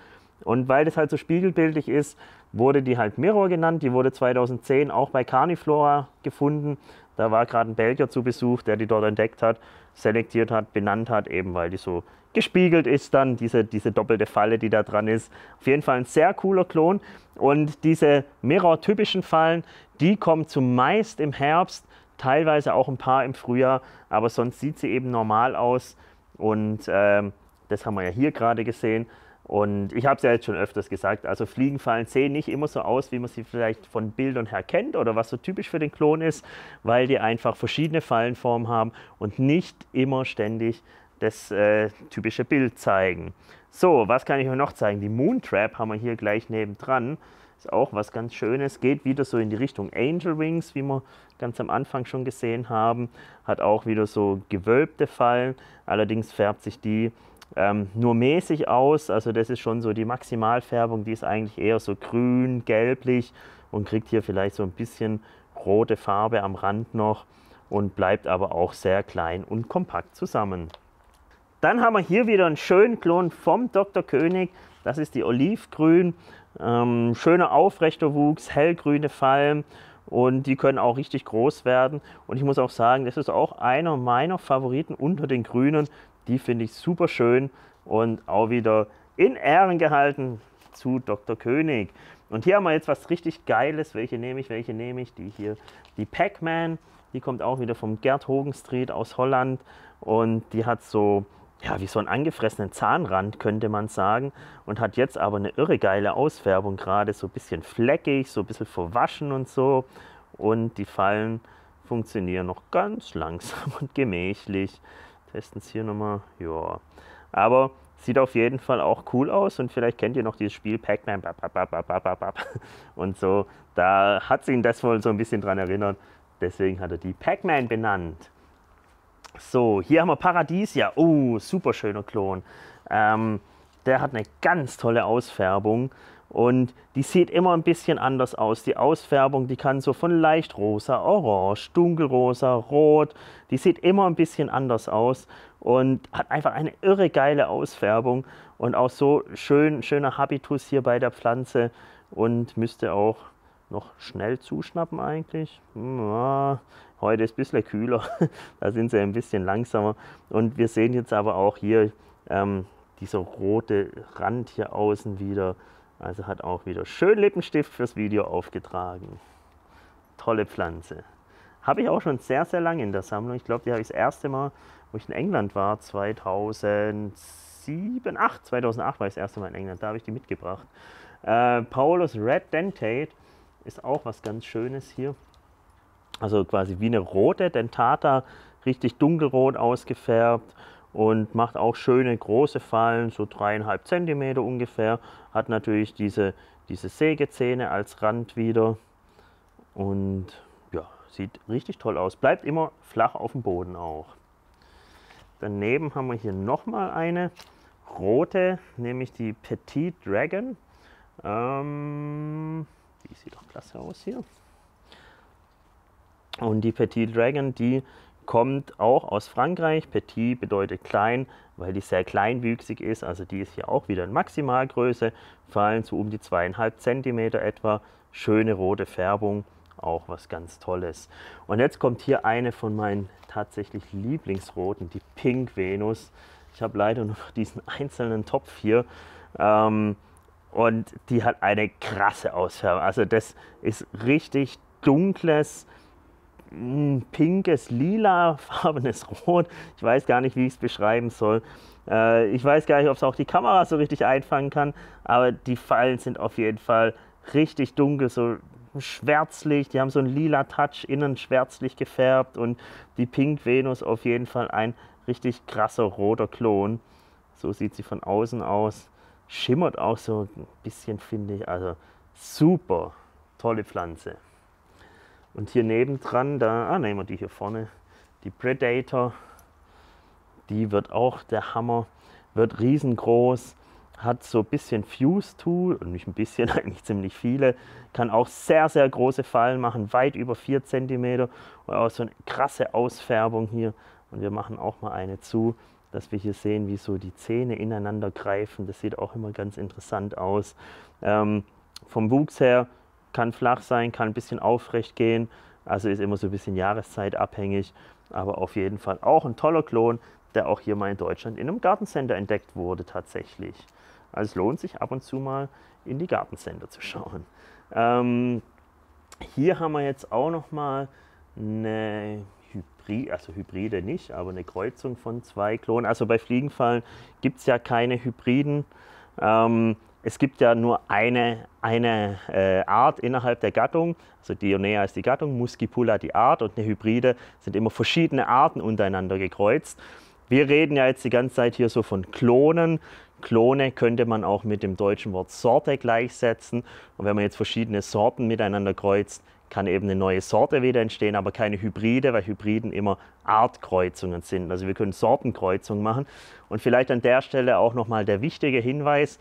Und weil das halt so spiegelbildlich ist, wurde die halt Mirror genannt. Die wurde zweitausendzehn auch bei Carniflora gefunden. Da war gerade ein Belgier zu Besuch, der die dort entdeckt hat, selektiert hat, benannt hat, eben weil die so gespiegelt ist dann, diese, diese doppelte Falle, die da dran ist. Auf jeden Fall ein sehr cooler Klon. Und diese Mirror-typischen Fallen, die kommen zumeist im Herbst, teilweise auch ein paar im Frühjahr, aber sonst sieht sie eben normal aus. Und äh, das haben wir ja hier gerade gesehen. Und ich habe es ja jetzt schon öfters gesagt, also Fliegenfallen sehen nicht immer so aus, wie man sie vielleicht von Bildern her kennt oder was so typisch für den Klon ist, weil die einfach verschiedene Fallenformen haben und nicht immer ständig das äh, typische Bild zeigen. So, was kann ich euch noch zeigen? Die Moontrap haben wir hier gleich nebendran. Ist auch was ganz Schönes, geht wieder so in die Richtung Angel Wings, wie wir ganz am Anfang schon gesehen haben. Hat auch wieder so gewölbte Fallen, allerdings färbt sich die Ähm, nur mäßig aus, also das ist schon so die Maximalfärbung, die ist eigentlich eher so grün, gelblich und kriegt hier vielleicht so ein bisschen rote Farbe am Rand noch und bleibt aber auch sehr klein und kompakt zusammen. Dann haben wir hier wieder einen schönen Klon vom Doktor König. Das ist die Olivgrün. Ähm, schöner aufrechter Wuchs, hellgrüne Fallen. Und die können auch richtig groß werden. Und ich muss auch sagen, das ist auch einer meiner Favoriten unter den Grünen. Die finde ich super schön und auch wieder in Ehren gehalten zu Doktor König. Und hier haben wir jetzt was richtig Geiles. Welche nehme ich? Welche nehme ich? Die hier, die Pac-Man. Die kommt auch wieder vom Gerd Hogenstreet aus Holland. Und die hat so, ja, wie so einen angefressenen Zahnrand, könnte man sagen. Und hat jetzt aber eine irre geile Ausfärbung gerade. So ein bisschen fleckig, so ein bisschen verwaschen und so. Und die Fallen funktionieren noch ganz langsam und gemächlich. Testen es hier nochmal. Ja, aber sieht auf jeden Fall auch cool aus. Und vielleicht kennt ihr noch dieses Spiel Pac-Man. Und so, da hat sich das wohl so ein bisschen dran erinnert. Deswegen hat er die Pac-Man benannt. So, hier haben wir Paradisia. Oh, super schöner Klon. Ähm, der hat eine ganz tolle Ausfärbung. Und die sieht immer ein bisschen anders aus. Die Ausfärbung, die kann so von leicht rosa, orange, dunkelrosa, rot. Die sieht immer ein bisschen anders aus. Und hat einfach eine irre geile Ausfärbung. Und auch so schön, schöner Habitus hier bei der Pflanze. Und müsste auch noch schnell zuschnappen eigentlich. Ja, heute ist ein bisschen kühler, da sind sie ein bisschen langsamer. Und wir sehen jetzt aber auch hier ähm, dieser rote Rand hier außen wieder. Also hat auch wieder schön Lippenstift fürs Video aufgetragen. Tolle Pflanze. Habe ich auch schon sehr, sehr lange in der Sammlung. Ich glaube, die habe ich das erste Mal, wo ich in England war, zweitausendsieben, zweitausendacht. zweitausendacht war ich das erste Mal in England, da habe ich die mitgebracht. Äh, Paulus Red Dentate. Ist auch was ganz Schönes hier. Also quasi wie eine rote Dentata, richtig dunkelrot ausgefärbt und macht auch schöne große Fallen, so dreieinhalb Zentimeter ungefähr. Hat natürlich diese, diese Sägezähne als Rand wieder und ja, sieht richtig toll aus. Bleibt immer flach auf dem Boden auch. Daneben haben wir hier nochmal eine rote, nämlich die Petite Dragon. Ähm... Die sieht doch klasse aus hier. Und die Petite Dragon, die kommt auch aus Frankreich. Petit bedeutet klein, weil die sehr kleinwüchsig ist. Also die ist hier auch wieder in Maximalgröße. Fallen so um die zwei Komma fünf Zentimeter etwa. Schöne rote Färbung, auch was ganz Tolles. Und jetzt kommt hier eine von meinen tatsächlich Lieblingsroten, die Pink Venus. Ich habe leider nur noch diesen einzelnen Topf hier. Ähm, Und die hat eine krasse Ausfärbung. Also das ist richtig dunkles, pinkes, lilafarbenes Rot. Ich weiß gar nicht, wie ich es beschreiben soll. Äh, ich weiß gar nicht, ob es auch die Kamera so richtig einfangen kann. Aber die Fallen sind auf jeden Fall richtig dunkel, so schwärzlich. Die haben so einen lila Touch, innen schwärzlich gefärbt. Und die Pink Venus auf jeden Fall ein richtig krasser roter Klon. So sieht sie von außen aus. Schimmert auch so ein bisschen, finde ich, also super tolle Pflanze. Und hier nebendran, da ah, nehmen wir die hier vorne, die Predator, die wird auch der Hammer, wird riesengroß, hat so ein bisschen Fuse-Tool, und nicht ein bisschen, eigentlich ziemlich viele, kann auch sehr, sehr große Fallen machen, weit über vier Zentimeter und auch so eine krasse Ausfärbung hier. Und wir machen auch mal eine zu, dass wir hier sehen, wie so die Zähne ineinander greifen. Das sieht auch immer ganz interessant aus. Ähm, vom Wuchs her kann flach sein, kann ein bisschen aufrecht gehen. Also ist immer so ein bisschen jahreszeitabhängig. Aber auf jeden Fall auch ein toller Klon, der auch hier mal in Deutschland in einem Gartencenter entdeckt wurde tatsächlich. Also es lohnt sich ab und zu mal in die Gartencenter zu schauen. Ähm, hier haben wir jetzt auch noch mal eine... Also Hybride nicht, aber eine Kreuzung von zwei Klonen. Also bei Fliegenfallen gibt es ja keine Hybriden. Ähm, es gibt ja nur eine, eine äh, Art innerhalb der Gattung. Also Dionaea ist die Gattung, Muscipula die Art und eine Hybride sind immer verschiedene Arten untereinander gekreuzt. Wir reden ja jetzt die ganze Zeit hier so von Klonen. Klone könnte man auch mit dem deutschen Wort Sorte gleichsetzen. Und wenn man jetzt verschiedene Sorten miteinander kreuzt, kann eben eine neue Sorte wieder entstehen, aber keine Hybride, weil Hybriden immer Artkreuzungen sind. Also wir können Sortenkreuzungen machen. Und vielleicht an der Stelle auch nochmal der wichtige Hinweis,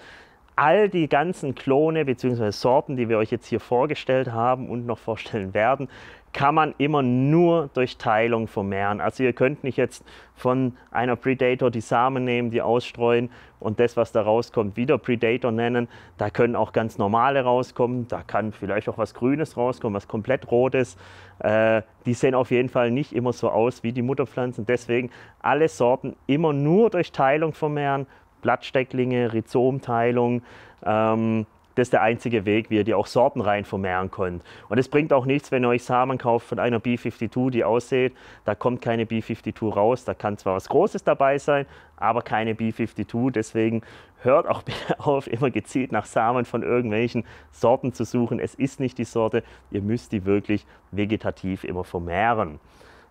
all die ganzen Klone bzw. Sorten, die wir euch jetzt hier vorgestellt haben und noch vorstellen werden, kann man immer nur durch Teilung vermehren. Also ihr könnt nicht jetzt von einer Predator die Samen nehmen, die ausstreuen und das, was da rauskommt, wieder Predator nennen. Da können auch ganz normale rauskommen, da kann vielleicht auch was Grünes rauskommen, was komplett Rotes. Äh, die sehen auf jeden Fall nicht immer so aus wie die Mutterpflanzen. Deswegen alle Sorten immer nur durch Teilung vermehren, Blattstecklinge, Rhizomteilung. Ähm, Das ist der einzige Weg, wie ihr die auch sortenrein vermehren könnt. Und es bringt auch nichts, wenn ihr euch Samen kauft von einer B zweiundfünfzig, die aussät. Da kommt keine B zweiundfünfzig raus. Da kann zwar was Großes dabei sein, aber keine B zweiundfünfzig. Deswegen hört auch bitte auf, immer gezielt nach Samen von irgendwelchen Sorten zu suchen. Es ist nicht die Sorte. Ihr müsst die wirklich vegetativ immer vermehren.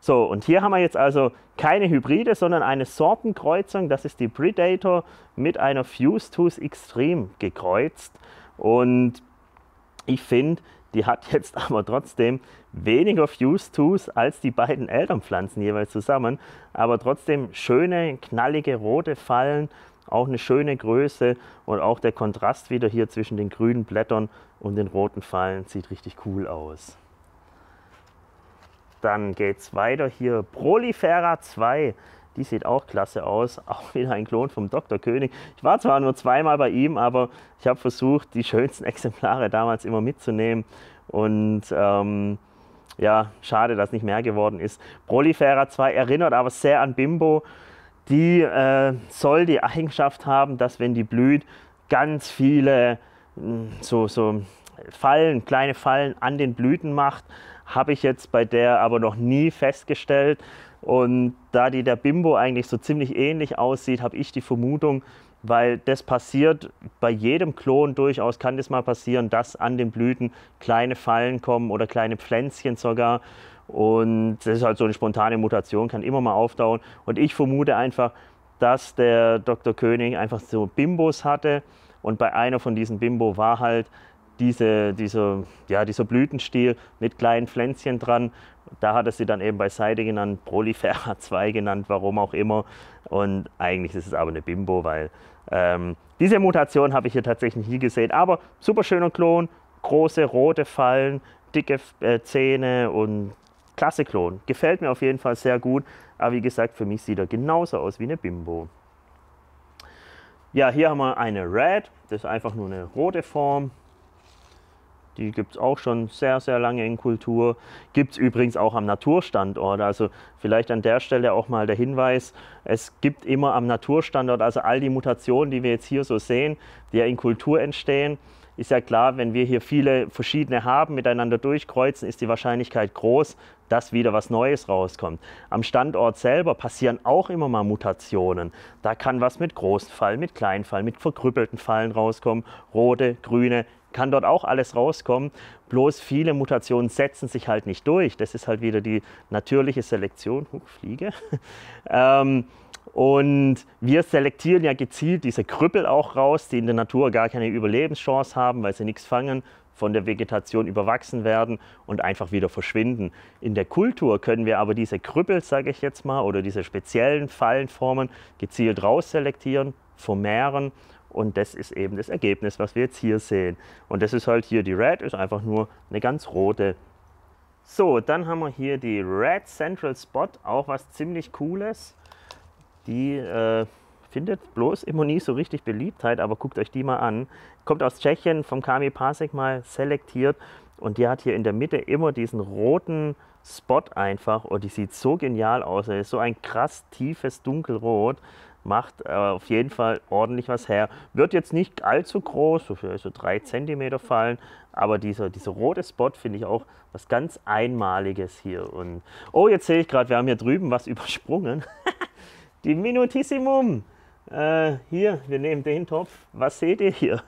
So, und hier haben wir jetzt also keine Hybride, sondern eine Sortenkreuzung. Das ist die Predator mit einer Fused-Tooth Extreme gekreuzt. Und ich finde, die hat jetzt aber trotzdem weniger Fused-Tooth als die beiden Elternpflanzen jeweils zusammen. Aber trotzdem schöne, knallige, rote Fallen, auch eine schöne Größe und auch der Kontrast wieder hier zwischen den grünen Blättern und den roten Fallen sieht richtig cool aus. Dann geht es weiter hier, Prolifera zwei. Die sieht auch klasse aus, auch wieder ein Klon vom Doktor König. Ich war zwar nur zweimal bei ihm, aber ich habe versucht, die schönsten Exemplare damals immer mitzunehmen. Und ähm, ja, schade, dass nicht mehr geworden ist. Prolifera zwei erinnert aber sehr an Bimbo. Die äh, soll die Eigenschaft haben, dass wenn die blüht, ganz viele so, so Fallen, kleine Fallen an den Blüten macht. Habe ich jetzt bei der aber noch nie festgestellt. Und da die der Bimbo eigentlich so ziemlich ähnlich aussieht, habe ich die Vermutung, weil das passiert bei jedem Klon durchaus, kann das mal passieren, dass an den Blüten kleine Fallen kommen oder kleine Pflänzchen sogar. Und das ist halt so eine spontane Mutation, kann immer mal aufdauern. Und ich vermute einfach, dass der Doktor König einfach so Bimbos hatte und bei einer von diesen Bimbo war halt Diese, diese, ja, dieser Blütenstiel mit kleinen Pflänzchen dran. Da hat er sie dann eben beiseite genannt, Prolifera zwei genannt, warum auch immer. Und eigentlich ist es aber eine Bimbo, weil ähm, diese Mutation habe ich hier tatsächlich nie gesehen. Aber super schöner Klon, große rote Fallen, dicke äh, Zähne und klasse Klon. Gefällt mir auf jeden Fall sehr gut. Aber wie gesagt, für mich sieht er genauso aus wie eine Bimbo. Ja, hier haben wir eine Red. Das ist einfach nur eine rote Form. Die gibt es auch schon sehr, sehr lange in Kultur. Gibt es übrigens auch am Naturstandort. Also vielleicht an der Stelle auch mal der Hinweis, es gibt immer am Naturstandort, also all die Mutationen, die wir jetzt hier so sehen, die ja in Kultur entstehen, ist ja klar, wenn wir hier viele verschiedene haben, miteinander durchkreuzen, ist die Wahrscheinlichkeit groß, dass wieder was Neues rauskommt. Am Standort selber passieren auch immer mal Mutationen. Da kann was mit großen Fallen, mit kleinen Fallen, mit verkrüppelten Fallen rauskommen, rote, grüne, kann dort auch alles rauskommen, bloß viele Mutationen setzen sich halt nicht durch. Das ist halt wieder die natürliche Selektion. Huh, Fliege. ähm, und wir selektieren ja gezielt diese Krüppel auch raus, die in der Natur gar keine Überlebenschance haben, weil sie nichts fangen, von der Vegetation überwachsen werden und einfach wieder verschwinden. In der Kultur können wir aber diese Krüppel, sage ich jetzt mal, oder diese speziellen Fallenformen gezielt rausselektieren, vermehren. Und das ist eben das Ergebnis, was wir jetzt hier sehen. Und das ist halt hier, die Red ist einfach nur eine ganz rote. So, dann haben wir hier die Red Central Spot, auch was ziemlich Cooles. Die äh, findet bloß immer nie so richtig Beliebtheit, aber guckt euch die mal an. Kommt aus Tschechien, vom Kamil Pasek mal selektiert. Und die hat hier in der Mitte immer diesen roten Spot einfach. Und die sieht so genial aus. Das ist so ein krass tiefes Dunkelrot. Macht äh, auf jeden Fall ordentlich was her. Wird jetzt nicht allzu groß, so für so drei Zentimeter fallen, aber dieser, dieser rote Spot finde ich auch was ganz Einmaliges hier. Und oh, jetzt sehe ich gerade, wir haben hier drüben was übersprungen. Die Minutissimum. Äh, hier, wir nehmen den Topf. Was seht ihr hier?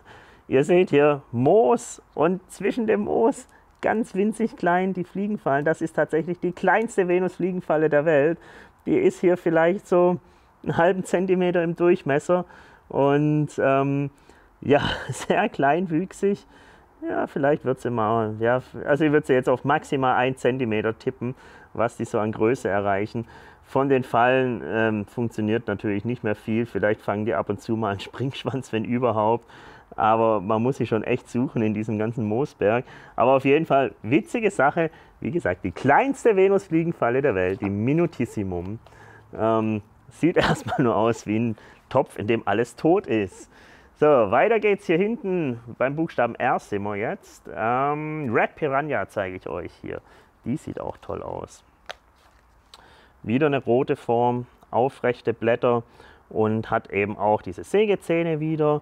Ihr seht hier Moos und zwischen dem Moos ganz winzig klein die Fliegenfallen. Das ist tatsächlich die kleinste Venusfliegenfalle der Welt. Die ist hier vielleicht so einen halben Zentimeter im Durchmesser und ähm, ja, sehr kleinwüchsig. Ja, vielleicht wird sie mal, ja, also ich würde sie jetzt auf maximal einen Zentimeter tippen, was die so an Größe erreichen. Von den Fallen ähm, funktioniert natürlich nicht mehr viel, vielleicht fangen die ab und zu mal einen Springschwanz, wenn überhaupt. aber man muss sie schon echt suchen in diesem ganzen Moosberg. Aber auf jeden Fall witzige Sache, wie gesagt, die kleinste Venusfliegenfalle der Welt, die Minutissimum. Ähm, sieht erstmal nur aus wie ein Topf, in dem alles tot ist. So, weiter geht's hier hinten, beim Buchstaben R sind wir jetzt. Ähm, Red Piranha zeige ich euch hier. Die sieht auch toll aus. Wieder eine rote Form, aufrechte Blätter und hat eben auch diese Sägezähne wieder.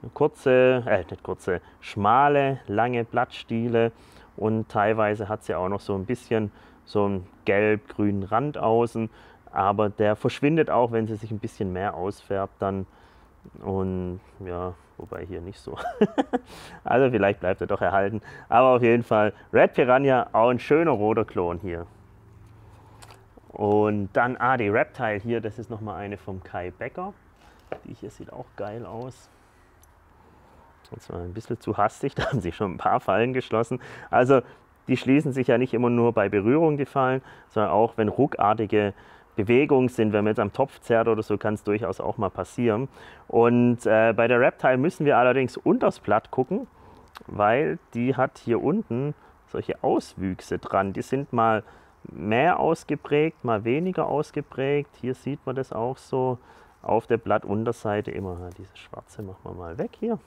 Eine kurze, äh, nicht kurze, schmale, lange Blattstiele und teilweise hat sie auch noch so ein bisschen so einen gelb-grünen Rand außen. Aber der verschwindet auch, wenn sie sich ein bisschen mehr ausfärbt dann. Und ja, wobei hier nicht so. Also vielleicht bleibt er doch erhalten. Aber auf jeden Fall, Red Piranha, auch ein schöner roter Klon hier. Und dann, ah, die Reptile hier, das ist nochmal eine vom Kai Becker. Die hier sieht auch geil aus. Und zwar ein bisschen zu hastig, da haben sie schon ein paar Fallen geschlossen. Also die schließen sich ja nicht immer nur bei Berührung, die Fallen, sondern auch wenn ruckartige Bewegungen sind, wenn man jetzt am Topf zerrt oder so, kann es durchaus auch mal passieren. Und äh, bei der Reptile müssen wir allerdings unters Blatt gucken, weil die hat hier unten solche Auswüchse dran. Die sind mal mehr ausgeprägt, mal weniger ausgeprägt. Hier sieht man das auch so auf der Blattunterseite immer. Diese schwarze machen wir mal weg hier.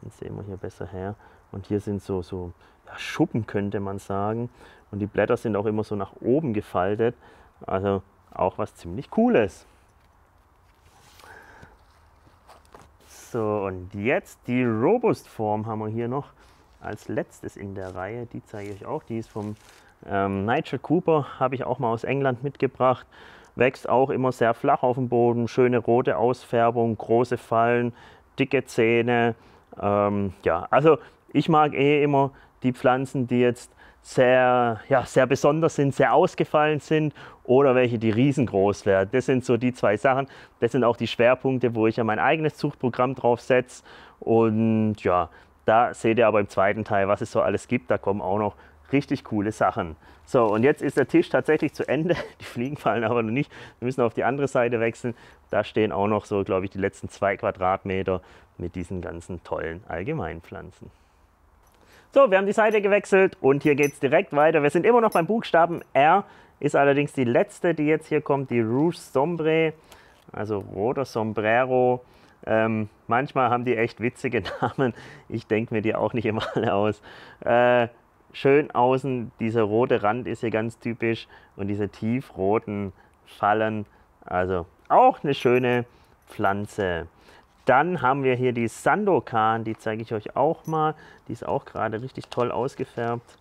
Dann sehen wir hier besser her. Und hier sind so, so ja, Schuppen, könnte man sagen. Und die Blätter sind auch immer so nach oben gefaltet. Also auch was ziemlich Cooles. So, und jetzt die Robustform haben wir hier noch als letztes in der Reihe. Die zeige ich euch auch. Die ist vom ähm, Nigel Cooper, habe ich auch mal aus England mitgebracht. Wächst auch immer sehr flach auf dem Boden. Schöne rote Ausfärbung, große Fallen, dicke Zähne. Ähm, ja, also ich mag eh immer die Pflanzen, die jetzt sehr, ja, sehr besonders sind, sehr ausgefallen sind oder welche, die riesengroß werden. Das sind so die zwei Sachen. Das sind auch die Schwerpunkte, wo ich ja mein eigenes Zuchtprogramm drauf setze. Und ja, da seht ihr aber im zweiten Teil, was es so alles gibt. Da kommen auch noch richtig coole Sachen. So, und jetzt ist der Tisch tatsächlich zu Ende. Die Fliegen fallen aber noch nicht. Wir müssen auf die andere Seite wechseln. Da stehen auch noch so, glaube ich, die letzten zwei Quadratmeter mit diesen ganzen tollen Allgemeinpflanzen. So, wir haben die Seite gewechselt und hier geht es direkt weiter. Wir sind immer noch beim Buchstaben R, ist allerdings die letzte, die jetzt hier kommt, die Rouge Sombre, also roter Sombrero. Ähm, manchmal haben die echt witzige Namen, ich denke mir die auch nicht immer alle aus. Äh, schön außen, dieser rote Rand ist hier ganz typisch und diese tiefroten Fallen, also auch eine schöne Pflanze. Dann haben wir hier die Sandokan, die zeige ich euch auch mal. Die ist auch gerade richtig toll ausgefärbt.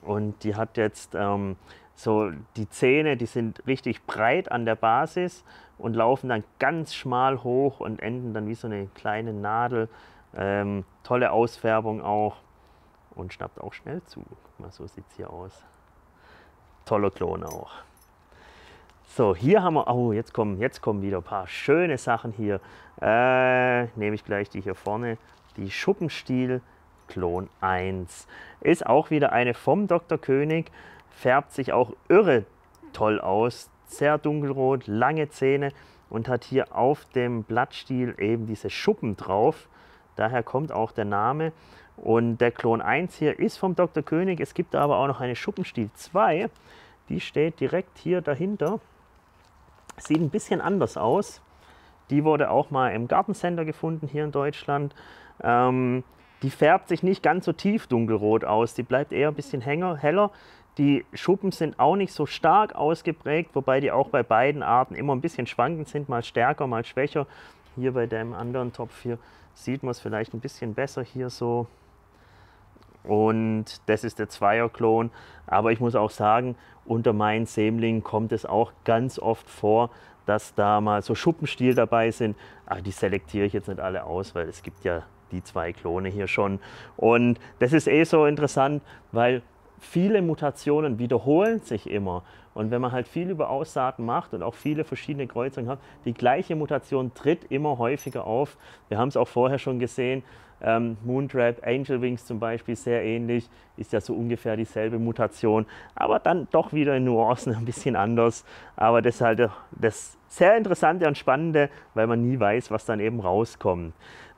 Und die hat jetzt ähm, so die Zähne, die sind richtig breit an der Basis und laufen dann ganz schmal hoch und enden dann wie so eine kleine Nadel. Ähm, tolle Ausfärbung auch und schnappt auch schnell zu. Mal so sieht es hier aus. Toller Klon auch. So, hier haben wir, oh, jetzt kommen, jetzt kommen wieder ein paar schöne Sachen hier. Äh, nehme ich gleich die hier vorne, die Schuppenstiel Klon eins. Ist auch wieder eine vom Doktor König, färbt sich auch irre toll aus, sehr dunkelrot, lange Zähne und hat hier auf dem Blattstiel eben diese Schuppen drauf. Daher kommt auch der Name. Und der Klon eins hier ist vom Doktor König, es gibt aber auch noch eine Schuppenstiel zwei. Die steht direkt hier dahinter. Sieht ein bisschen anders aus. Die wurde auch mal im Gartencenter gefunden hier in Deutschland. Ähm, die färbt sich nicht ganz so tief dunkelrot aus. Die bleibt eher ein bisschen hänger, heller. Die Schuppen sind auch nicht so stark ausgeprägt, wobei die auch bei beiden Arten immer ein bisschen schwankend sind. Mal stärker, mal schwächer. Hier bei dem anderen Topf hier sieht man es vielleicht ein bisschen besser hier so. Und das ist der Zweierklon. Aber ich muss auch sagen, unter meinen Sämlingen kommt es auch ganz oft vor, dass da mal so Schuppenstiel dabei sind. Aber die selektiere ich jetzt nicht alle aus, weil es gibt ja die zwei Klone hier schon. Und das ist eh so interessant, weil viele Mutationen wiederholen sich immer. Und wenn man halt viel über Aussaaten macht und auch viele verschiedene Kreuzungen hat, die gleiche Mutation tritt immer häufiger auf. Wir haben es auch vorher schon gesehen. Ähm, Moontrap, Angel Wings zum Beispiel, sehr ähnlich, ist ja so ungefähr dieselbe Mutation, aber dann doch wieder in Nuancen ein bisschen anders. Aber das ist halt das sehr Interessante und Spannende, weil man nie weiß, was dann eben rauskommt.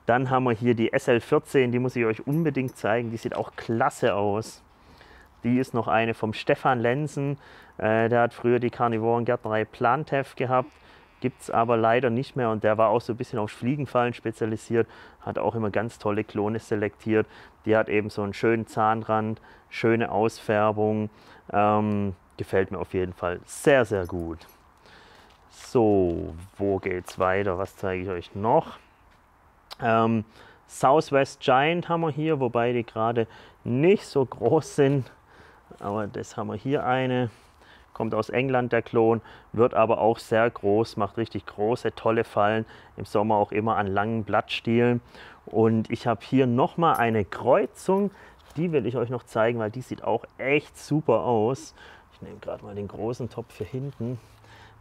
Dann haben wir hier die S L vierzehn, die muss ich euch unbedingt zeigen, die sieht auch klasse aus. Die ist noch eine vom Stefan Lenzen, äh, der hat früher die Carnivorengärtnerei Plantef gehabt, gibt es aber leider nicht mehr und der war auch so ein bisschen auf Fliegenfallen spezialisiert, hat auch immer ganz tolle Klone selektiert. Die hat eben so einen schönen Zahnrand, schöne Ausfärbung, ähm, gefällt mir auf jeden Fall sehr, sehr gut. So, wo geht's weiter, was zeige ich euch noch? Ähm, Southwest Giant haben wir hier, wobei die gerade nicht so groß sind, aber das haben wir hier eine, kommt aus England der Klon, wird aber auch sehr groß, macht richtig große, tolle Fallen, im Sommer auch immer an langen Blattstielen. Und ich habe hier nochmal eine Kreuzung, die will ich euch noch zeigen, weil die sieht auch echt super aus. Ich nehme gerade mal den großen Topf hier hinten.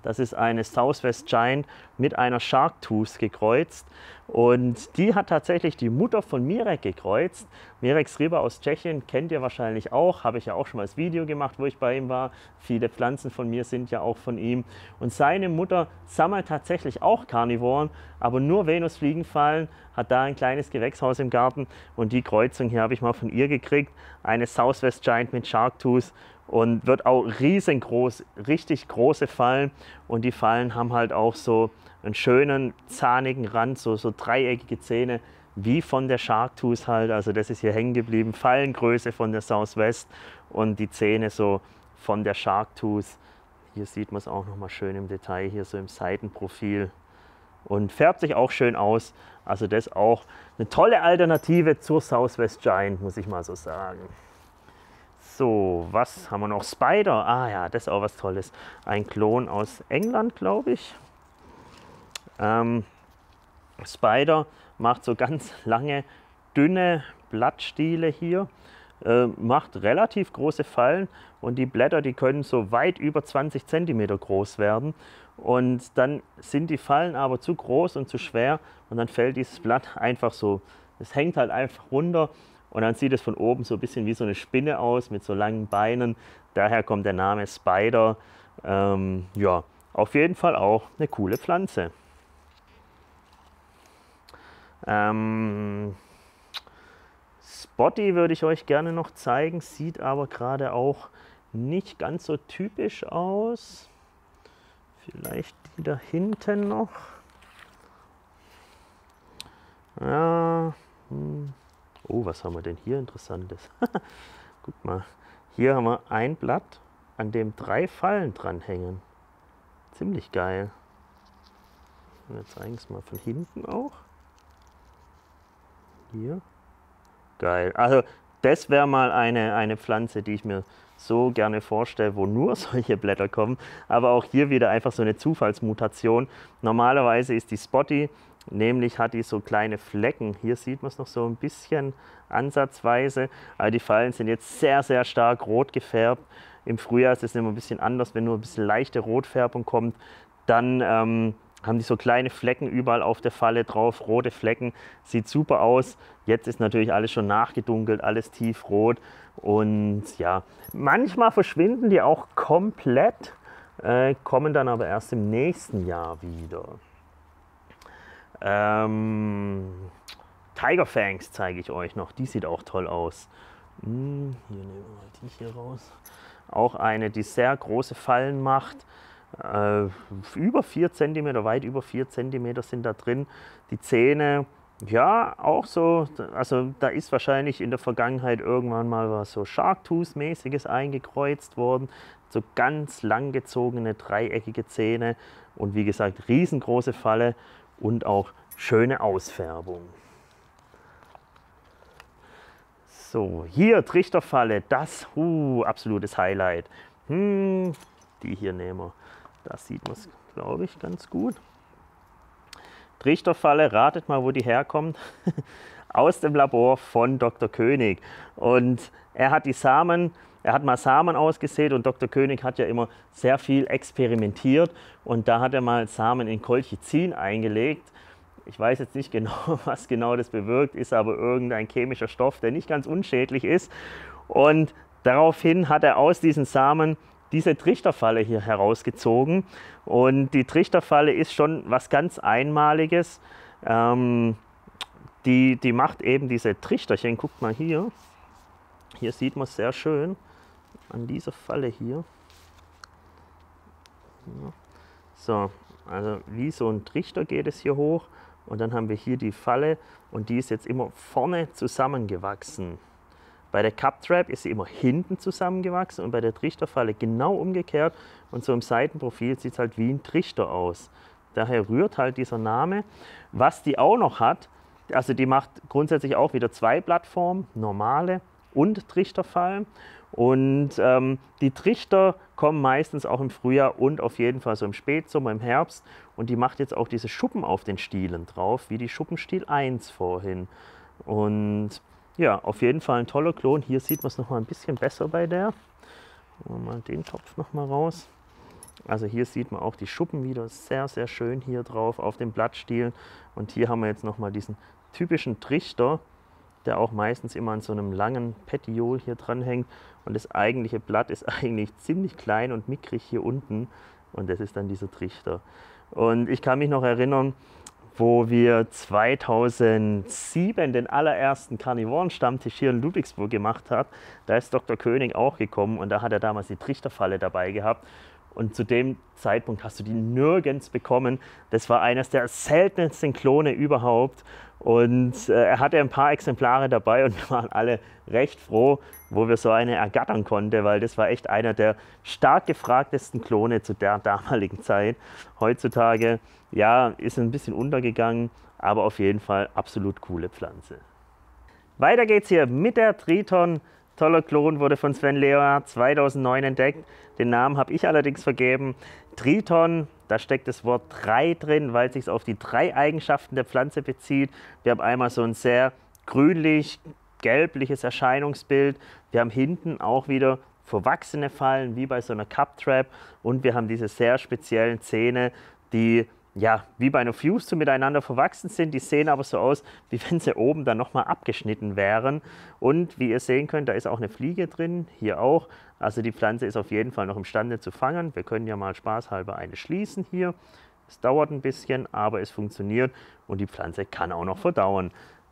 Das ist eine Southwest Giant mit einer Sharktooth gekreuzt und die hat tatsächlich die Mutter von Mirek gekreuzt. Mirek Sriber aus Tschechien kennt ihr wahrscheinlich auch, habe ich ja auch schon mal das Video gemacht, wo ich bei ihm war. Viele Pflanzen von mir sind ja auch von ihm und seine Mutter sammelt tatsächlich auch Karnivoren, aber nur Venusfliegenfallen, hat da ein kleines Gewächshaus im Garten und die Kreuzung hier habe ich mal von ihr gekriegt, eine Southwest Giant mit Sharktooth. Und wird auch riesengroß, richtig große Fallen und die Fallen haben halt auch so einen schönen zahnigen Rand, so, so dreieckige Zähne, wie von der Sharktooth halt, also das ist hier hängen geblieben, Fallengröße von der Southwest und die Zähne so von der Sharktooth. Hier sieht man es auch nochmal schön im Detail, hier so im Seitenprofil und färbt sich auch schön aus, also das ist auch eine tolle Alternative zur Southwest Giant, muss ich mal so sagen. So, was haben wir noch? Spider. Ah ja, das ist auch was Tolles. Ein Klon aus England, glaube ich. Ähm, Spider macht so ganz lange, dünne Blattstiele hier. Äh, macht relativ große Fallen und die Blätter, die können so weit über zwanzig Zentimeter groß werden. Und dann sind die Fallen aber zu groß und zu schwer und dann fällt dieses Blatt einfach so. Es hängt halt einfach runter. Und dann sieht es von oben so ein bisschen wie so eine Spinne aus, mit so langen Beinen. Daher kommt der Name Spider. Ähm, ja, auf jeden Fall auch eine coole Pflanze. Ähm, Spotty würde ich euch gerne noch zeigen, sieht aber gerade auch nicht ganz so typisch aus. Vielleicht die da hinten noch. Ja, hm. Oh, was haben wir denn hier Interessantes? Guck mal, hier haben wir ein Blatt, an dem drei Fallen dranhängen. Ziemlich geil. Wir zeigen es mal von hinten auch. Hier. Geil. Also das wäre mal eine, eine Pflanze, die ich mir so gerne vorstelle, wo nur solche Blätter kommen. Aber auch hier wieder einfach so eine Zufallsmutation. Normalerweise ist die Spotty, nämlich hat die so kleine Flecken. Hier sieht man es noch so ein bisschen ansatzweise. Aber die Fallen sind jetzt sehr, sehr stark rot gefärbt. Im Frühjahr ist es immer ein bisschen anders, wenn nur ein bisschen leichte Rotfärbung kommt. Dann ähm, haben die so kleine Flecken überall auf der Falle drauf, rote Flecken. Sieht super aus. Jetzt ist natürlich alles schon nachgedunkelt, alles tiefrot. Und ja, manchmal verschwinden die auch komplett, äh, kommen dann aber erst im nächsten Jahr wieder. Ähm, Tiger Fangs zeige ich euch noch, die sieht auch toll aus. Hm, hier nehmen wir mal die hier raus. Auch eine, die sehr große Fallen macht. Äh, über vier Zentimeter, weit über vier Zentimeter sind da drin. Die Zähne, ja, auch so. Also da ist wahrscheinlich in der Vergangenheit irgendwann mal was so Sharktooth-mäßiges eingekreuzt worden. So ganz langgezogene, dreieckige Zähne und wie gesagt, riesengroße Falle. Und auch schöne Ausfärbung. So, hier Trichterfalle, das uh, absolutes Highlight. Hm, die hier nehmen wir. Da sieht man es, glaube ich, ganz gut. Trichterfalle, ratet mal, wo die herkommt. Aus dem Labor von Doktor König. Und er hat die Samen, er hat mal Samen ausgesät und Doktor König hat ja immer sehr viel experimentiert und da hat er mal Samen in Colchicin eingelegt. Ich weiß jetzt nicht genau, was genau das bewirkt, ist aber irgendein chemischer Stoff, der nicht ganz unschädlich ist. Und daraufhin hat er aus diesen Samen diese Trichterfalle hier herausgezogen. Und die Trichterfalle ist schon was ganz Einmaliges. Ähm, die, die macht eben diese Trichterchen. Guckt mal hier. Hier sieht man es sehr schön an dieser Falle hier. So, also wie so ein Trichter geht es hier hoch. Und dann haben wir hier die Falle und die ist jetzt immer vorne zusammengewachsen. Bei der Cup-Trap ist sie immer hinten zusammengewachsen und bei der Trichterfalle genau umgekehrt. Und so im Seitenprofil sieht es halt wie ein Trichter aus. Daher rührt halt dieser Name. Was die auch noch hat, also die macht grundsätzlich auch wieder zwei Plattformen, normale und Trichterfallen. Und ähm, die Trichter kommen meistens auch im Frühjahr und auf jeden Fall so im Spätsommer, im Herbst. Und die macht jetzt auch diese Schuppen auf den Stielen drauf, wie die Schuppenstiel eins vorhin. Und ja, auf jeden Fall ein toller Klon. Hier sieht man es nochmal ein bisschen besser bei der. Machen wir mal den Topf nochmal raus. Also hier sieht man auch die Schuppen wieder sehr, sehr schön hier drauf auf den Blattstielen. Und hier haben wir jetzt nochmal diesen typischen Trichter, der auch meistens immer an so einem langen Petiol hier dranhängt. Und das eigentliche Blatt ist eigentlich ziemlich klein und mickrig hier unten. Und das ist dann dieser Trichter. Und ich kann mich noch erinnern, wo wir zweitausendsieben den allerersten Carnivoren-Stammtisch hier in Ludwigsburg gemacht haben. Da ist Doktor König auch gekommen und da hat er damals die Trichterfalle dabei gehabt. Und zu dem Zeitpunkt hast du die nirgends bekommen. Das war eines der seltensten Klone überhaupt. Und äh, er hatte ein paar Exemplare dabei und wir waren alle recht froh, wo wir so eine ergattern konnten, weil das war echt einer der stark gefragtesten Klone zu der damaligen Zeit. Heutzutage, ja, ist ein bisschen untergegangen, aber auf jeden Fall absolut coole Pflanze. Weiter geht's hier mit der Triton. Toller Klon, wurde von Sven Leonard zweitausendneun entdeckt. Den Namen habe ich allerdings vergeben. Triton, da steckt das Wort drei drin, weil es sich auf die drei Eigenschaften der Pflanze bezieht. Wir haben einmal so ein sehr grünlich-gelbliches Erscheinungsbild. Wir haben hinten auch wieder verwachsene Fallen, wie bei so einer Cup-Trap. Und wir haben diese sehr speziellen Zähne, die ja wie bei einer Fuse so miteinander verwachsen sind. Die sehen aber so aus, wie wenn sie oben dann nochmal abgeschnitten wären. Und wie ihr sehen könnt, da ist auch eine Fliege drin, hier auch. Also die Pflanze ist auf jeden Fall noch imstande zu fangen. Wir können ja mal spaßhalber eine schließen hier. Es dauert ein bisschen, aber es funktioniert und die Pflanze kann auch noch verdauern.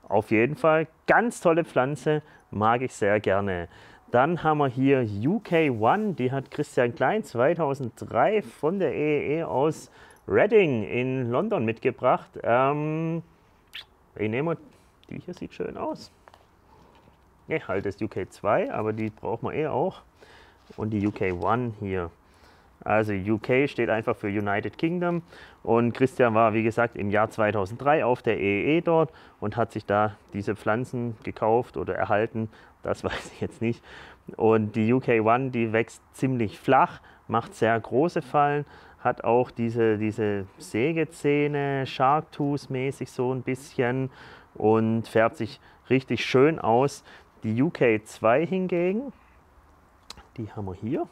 Auf jeden Fall ganz tolle Pflanze, mag ich sehr gerne. Dann haben wir hier U K eins, die hat Christian Klein zweitausenddrei von der E E E aus Reading in London mitgebracht. Ähm, ich nehme die hier, sieht schön aus. Ne, halt das U K zwei, aber die braucht man eh auch. Und die U K eins hier. Also U K steht einfach für United Kingdom. Und Christian war, wie gesagt, im Jahr zweitausenddrei auf der E E E dort und hat sich da diese Pflanzen gekauft oder erhalten. Das weiß ich jetzt nicht. Und die U K eins, die wächst ziemlich flach, macht sehr große Fallen. Hat auch diese, diese Sägezähne, Sharktooth-mäßig so ein bisschen und färbt sich richtig schön aus. Die U K zwei hingegen, die haben wir hier,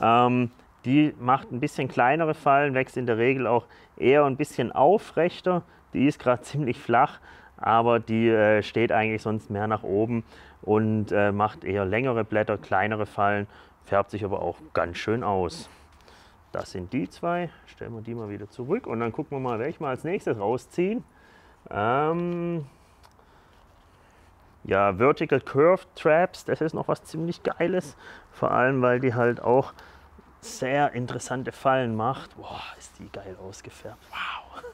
ähm, die macht ein bisschen kleinere Fallen, wächst in der Regel auch eher ein bisschen aufrechter. Die ist gerade ziemlich flach, aber die äh, steht eigentlich sonst mehr nach oben und äh, macht eher längere Blätter, kleinere Fallen, färbt sich aber auch ganz schön aus. Das sind die zwei. Stellen wir die mal wieder zurück und dann gucken wir mal, welche wir als nächstes rausziehen. Ähm ja, Vertical Curved Traps, das ist noch was ziemlich Geiles. Vor allem, weil die halt auch sehr interessante Fallen macht. Boah, ist die geil ausgefärbt. Wow!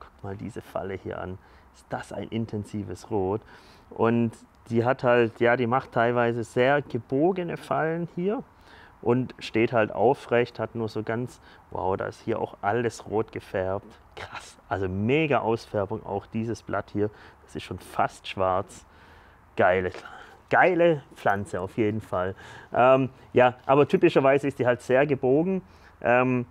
Guckt mal diese Falle hier an. Ist das ein intensives Rot? Und die hat halt, ja, die macht teilweise sehr gebogene Fallen hier. Und steht halt aufrecht, hat nur so ganz, wow, da ist hier auch alles rot gefärbt. Krass, also mega Ausfärbung, auch dieses Blatt hier, das ist schon fast schwarz. Geile, geile Pflanze auf jeden Fall. Ähm, ja, aber typischerweise ist die halt sehr gebogen. Ähm,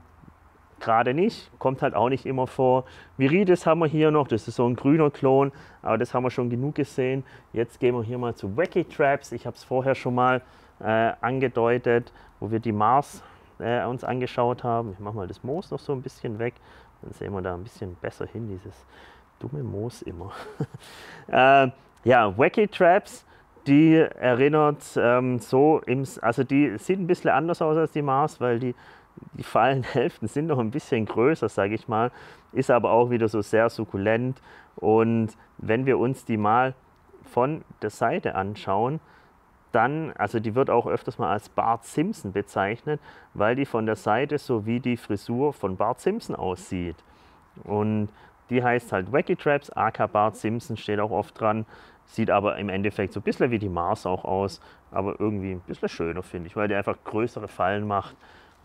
Gerade nicht, kommt halt auch nicht immer vor. Viridis haben wir hier noch, das ist so ein grüner Klon, aber das haben wir schon genug gesehen. Jetzt gehen wir hier mal zu Wacky Traps. Ich habe es vorher schon mal äh, angedeutet, wo wir die Mars äh, uns angeschaut haben. Ich mache mal das Moos noch so ein bisschen weg, dann sehen wir da ein bisschen besser hin, dieses dumme Moos immer. äh, ja, Wacky Traps. Die erinnert ähm, so, im, also die sieht ein bisschen anders aus als die Mars, weil die die Fallenhälften sind noch ein bisschen größer, sage ich mal, ist aber auch wieder so sehr sukkulent. Und wenn wir uns die mal von der Seite anschauen, dann, also die wird auch öfters mal als Bart Simpson bezeichnet, weil die von der Seite so wie die Frisur von Bart Simpson aussieht. Und die heißt halt Wacky Traps, aka Bart Simpson, steht auch oft dran, sieht aber im Endeffekt so ein bisschen wie die Mars auch aus, aber irgendwie ein bisschen schöner, finde ich, weil die einfach größere Fallen macht.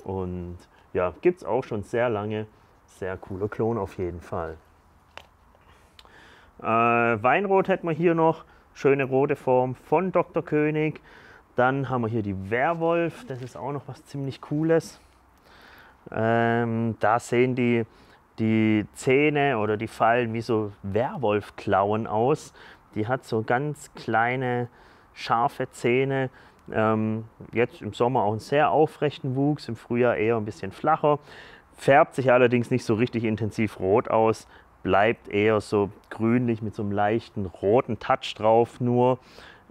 Und ja, gibt es auch schon sehr lange, sehr cooler Klon auf jeden Fall. Äh, Weinrot hätten wir hier noch. Schöne rote Form von Doktor König. Dann haben wir hier die Werwolf. Das ist auch noch was ziemlich Cooles. Ähm, da sehen die, die Zähne oder die Fallen wie so Werwolfklauen aus. Die hat so ganz kleine, scharfe Zähne. Ähm, jetzt im Sommer auch einen sehr aufrechten Wuchs, im Frühjahr eher ein bisschen flacher. Färbt sich allerdings nicht so richtig intensiv rot aus. Bleibt eher so grünlich mit so einem leichten roten Touch drauf nur.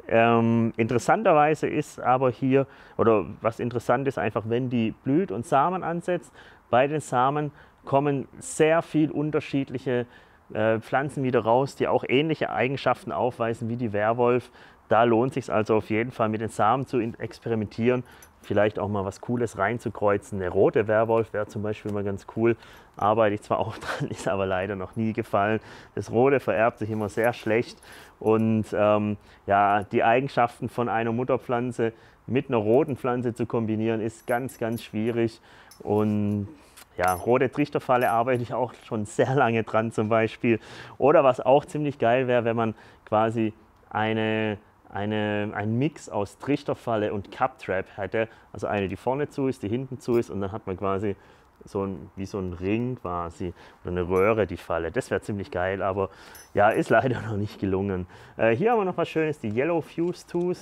Ähm, interessanterweise ist aber hier, oder was interessant ist einfach, wenn die blüht und Samen ansetzt, bei den Samen kommen sehr viel unterschiedliche äh, Pflanzen wieder raus, die auch ähnliche Eigenschaften aufweisen wie die Werwolf. Da lohnt es sich also auf jeden Fall, mit den Samen zu experimentieren, vielleicht auch mal was Cooles reinzukreuzen. Eine rote Werwolf wäre zum Beispiel mal ganz cool, arbeite ich zwar auch dran, ist aber leider noch nie gefallen. Das Rote vererbt sich immer sehr schlecht und ähm, ja, die Eigenschaften von einer Mutterpflanze mit einer roten Pflanze zu kombinieren, ist ganz, ganz schwierig. Und ja, rote Trichterfalle arbeite ich auch schon sehr lange dran zum Beispiel. Oder was auch ziemlich geil wäre, wenn man quasi eine... Eine, ein Mix aus Trichterfalle und Cap-Trap hätte, also eine, die vorne zu ist, die hinten zu ist, und dann hat man quasi so ein, wie so ein Ring quasi oder eine Röhre, die Falle. Das wäre ziemlich geil, aber ja, ist leider noch nicht gelungen. Äh, hier haben wir noch was Schönes, die Yellow Fuse Tooth.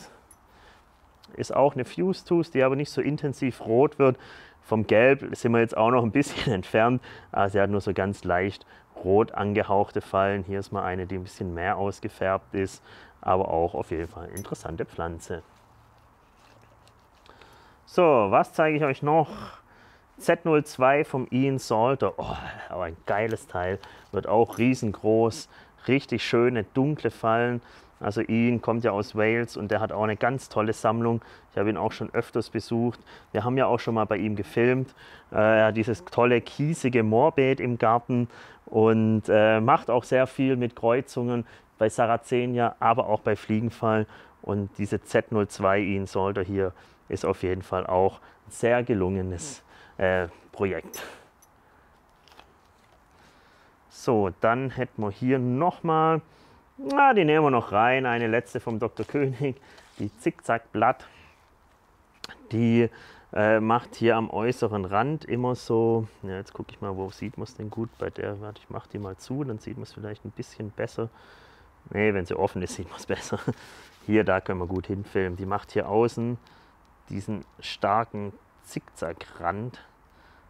Ist auch eine Fuse Tooth, die aber nicht so intensiv rot wird. Vom Gelb sind wir jetzt auch noch ein bisschen entfernt, aber sie hat nur so ganz leicht rot angehauchte Fallen. Hier ist mal eine, die ein bisschen mehr ausgefärbt ist, aber auch auf jeden Fall eine interessante Pflanze. So, was zeige ich euch noch? Z null zwei vom Ian Salter. Oh, aber ein geiles Teil. Wird auch riesengroß. Richtig schöne, dunkle Fallen. Also Ian kommt ja aus Wales und der hat auch eine ganz tolle Sammlung. Ich habe ihn auch schon öfters besucht. Wir haben ja auch schon mal bei ihm gefilmt. Er hat dieses tolle, kiesige Moorbeet im Garten und macht auch sehr viel mit Kreuzungen. Bei Sarazenia, aber auch bei Fliegenfall. Und diese Z null zwei Ian Salter hier ist auf jeden Fall auch ein sehr gelungenes äh, Projekt. So, dann hätten wir hier nochmal, na, die nehmen wir noch rein, eine letzte vom Doktor König, die Zickzackblatt. Die äh, macht hier am äußeren Rand immer so, ja, jetzt gucke ich mal, wo sieht man es denn gut, bei der, warte, ich mache die mal zu, dann sieht man es vielleicht ein bisschen besser. Ne, wenn sie offen ist, sieht man es besser. Hier, da können wir gut hinfilmen. Die macht hier außen diesen starken Zickzackrand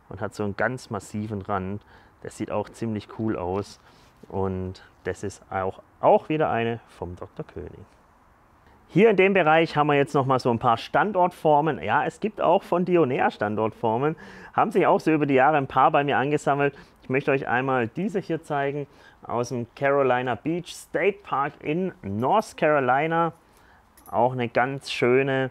und hat so einen ganz massiven Rand. Das sieht auch ziemlich cool aus. Und das ist auch, auch wieder eine vom Doktor König. Hier in dem Bereich haben wir jetzt noch mal so ein paar Standortformen. Ja, es gibt auch von Dionaea Standortformen. Haben sich auch so über die Jahre ein paar bei mir angesammelt. Ich möchte euch einmal diese hier zeigen aus dem Carolina Beach State Park in North Carolina. Auch eine ganz schöne,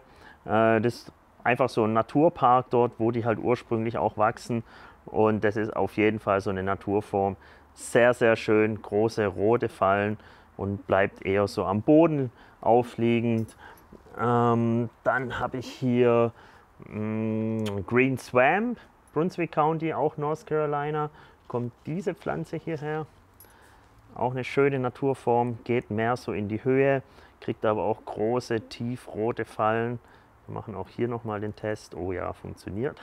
äh, das ist einfach so ein Naturpark dort, wo die halt ursprünglich auch wachsen. Und das ist auf jeden Fall so eine Naturform. Sehr, sehr schön, große rote Fallen und bleibt eher so am Boden aufliegend. Ähm, dann habe ich hier mh, Green Swamp, Brunswick County, auch North Carolina. Kommt diese Pflanze hierher. Auch eine schöne Naturform, geht mehr so in die Höhe, kriegt aber auch große, tiefrote Fallen. Wir machen auch hier nochmal den Test. Oh ja, funktioniert.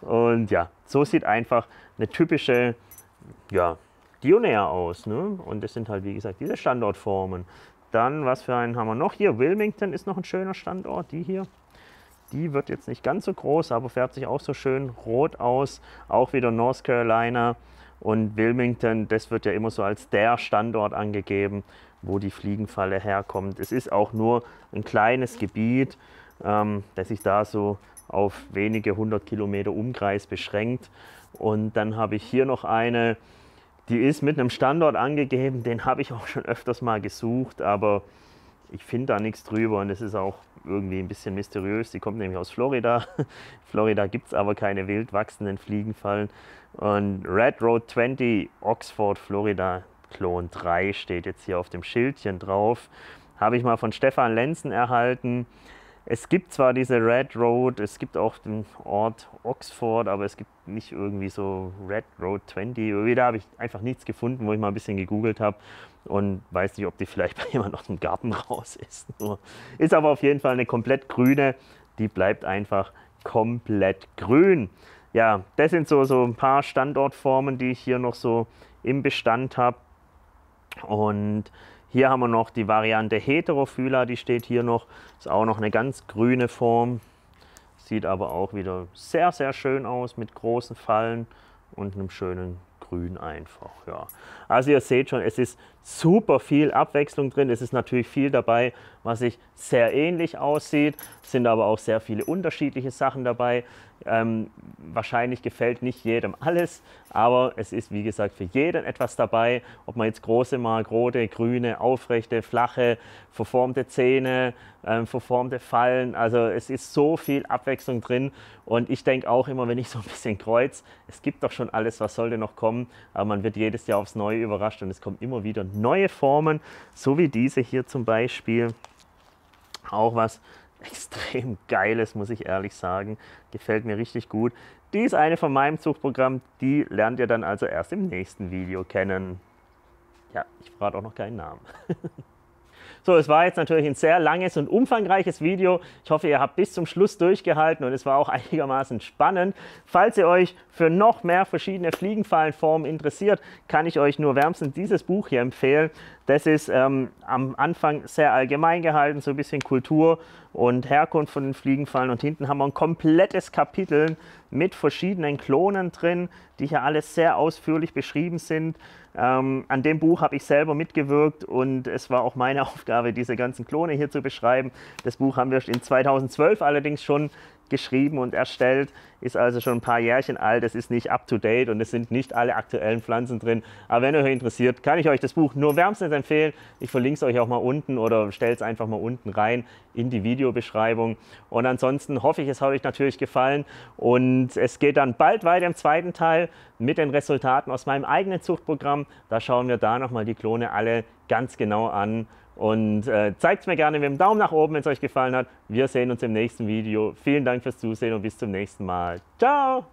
Und ja, so sieht einfach eine typische, ja, Dionaea aus, ne? Und das sind halt, wie gesagt, diese Standortformen. Dann, was für einen haben wir noch hier? Wilmington ist noch ein schöner Standort, die hier. Die wird jetzt nicht ganz so groß, aber färbt sich auch so schön rot aus. Auch wieder North Carolina. Und Wilmington, das wird ja immer so als der Standort angegeben, wo die Fliegenfalle herkommt. Es ist auch nur ein kleines Gebiet, ähm, das sich da so auf wenige hundert Kilometer Umkreis beschränkt. Und dann habe ich hier noch eine, die ist mit einem Standort angegeben, den habe ich auch schon öfters mal gesucht, aber ich finde da nichts drüber und es ist auch irgendwie ein bisschen mysteriös. Die kommt nämlich aus Florida. Florida gibt es aber keine wild wachsenden Fliegenfallen. Und Red Road zwanzig Oxford, Florida, Klon drei steht jetzt hier auf dem Schildchen drauf. Habe ich mal von Stefan Lenzen erhalten. Es gibt zwar diese Red Road, es gibt auch den Ort Oxford, aber es gibt nicht irgendwie so Red Road zwanzig. Da habe ich einfach nichts gefunden, wo ich mal ein bisschen gegoogelt habe und weiß nicht, ob die vielleicht bei jemand aus dem Garten raus ist. Ist aber auf jeden Fall eine komplett grüne, die bleibt einfach komplett grün. Ja, das sind so, so ein paar Standortformen, die ich hier noch so im Bestand habe. Und hier haben wir noch die Variante Heterophylla, die steht hier noch. Ist auch noch eine ganz grüne Form. Sieht aber auch wieder sehr, sehr schön aus mit großen Fallen und einem schönen Grün einfach. Ja. Also ihr seht schon, es ist super viel Abwechslung drin. Es ist natürlich viel dabei, was sich sehr ähnlich aussieht. Es sind aber auch sehr viele unterschiedliche Sachen dabei. Ähm, wahrscheinlich gefällt nicht jedem alles, aber es ist, wie gesagt, für jeden etwas dabei. Ob man jetzt große mag, rote, grüne, aufrechte, flache, verformte Zähne, ähm, verformte Fallen. Also es ist so viel Abwechslung drin. Und ich denke auch immer, wenn ich so ein bisschen kreuz, es gibt doch schon alles, was sollte noch kommen. Aber man wird jedes Jahr aufs Neue überrascht und es kommen immer wieder neue Formen, so wie diese hier zum Beispiel. Auch was extrem Geiles, muss ich ehrlich sagen. Gefällt mir richtig gut. Die ist eine von meinem Zuchtprogramm. Die lernt ihr dann also erst im nächsten Video kennen. Ja, ich verrate auch noch keinen Namen. So, es war jetzt natürlich ein sehr langes und umfangreiches Video. Ich hoffe, ihr habt bis zum Schluss durchgehalten und es war auch einigermaßen spannend. Falls ihr euch für noch mehr verschiedene Fliegenfallenformen interessiert, kann ich euch nur wärmstens dieses Buch hier empfehlen. Das ist ähm, am Anfang sehr allgemein gehalten, so ein bisschen Kultur und Herkunft von den Fliegenfallen. Und hinten haben wir ein komplettes Kapitel mit verschiedenen Klonen drin, die hier alles sehr ausführlich beschrieben sind. Ähm, an dem Buch habe ich selber mitgewirkt und es war auch meine Aufgabe, diese ganzen Klone hier zu beschreiben. Das Buch haben wir in zweitausendzwölf allerdings schon geschrieben und erstellt, ist also schon ein paar Jährchen alt, es ist nicht up-to-date und es sind nicht alle aktuellen Pflanzen drin. Aber wenn euch interessiert, kann ich euch das Buch nur wärmstens empfehlen. Ich verlinke es euch auch mal unten oder stelle es einfach mal unten rein in die Videobeschreibung. Und ansonsten hoffe ich, es hat euch natürlich gefallen und es geht dann bald weiter im zweiten Teil mit den Resultaten aus meinem eigenen Zuchtprogramm. Da schauen wir da nochmal die Klone alle ganz genau an. Und äh, zeigt es mir gerne mit dem Daumen nach oben, wenn es euch gefallen hat. Wir sehen uns im nächsten Video. Vielen Dank fürs Zusehen und bis zum nächsten Mal. Ciao!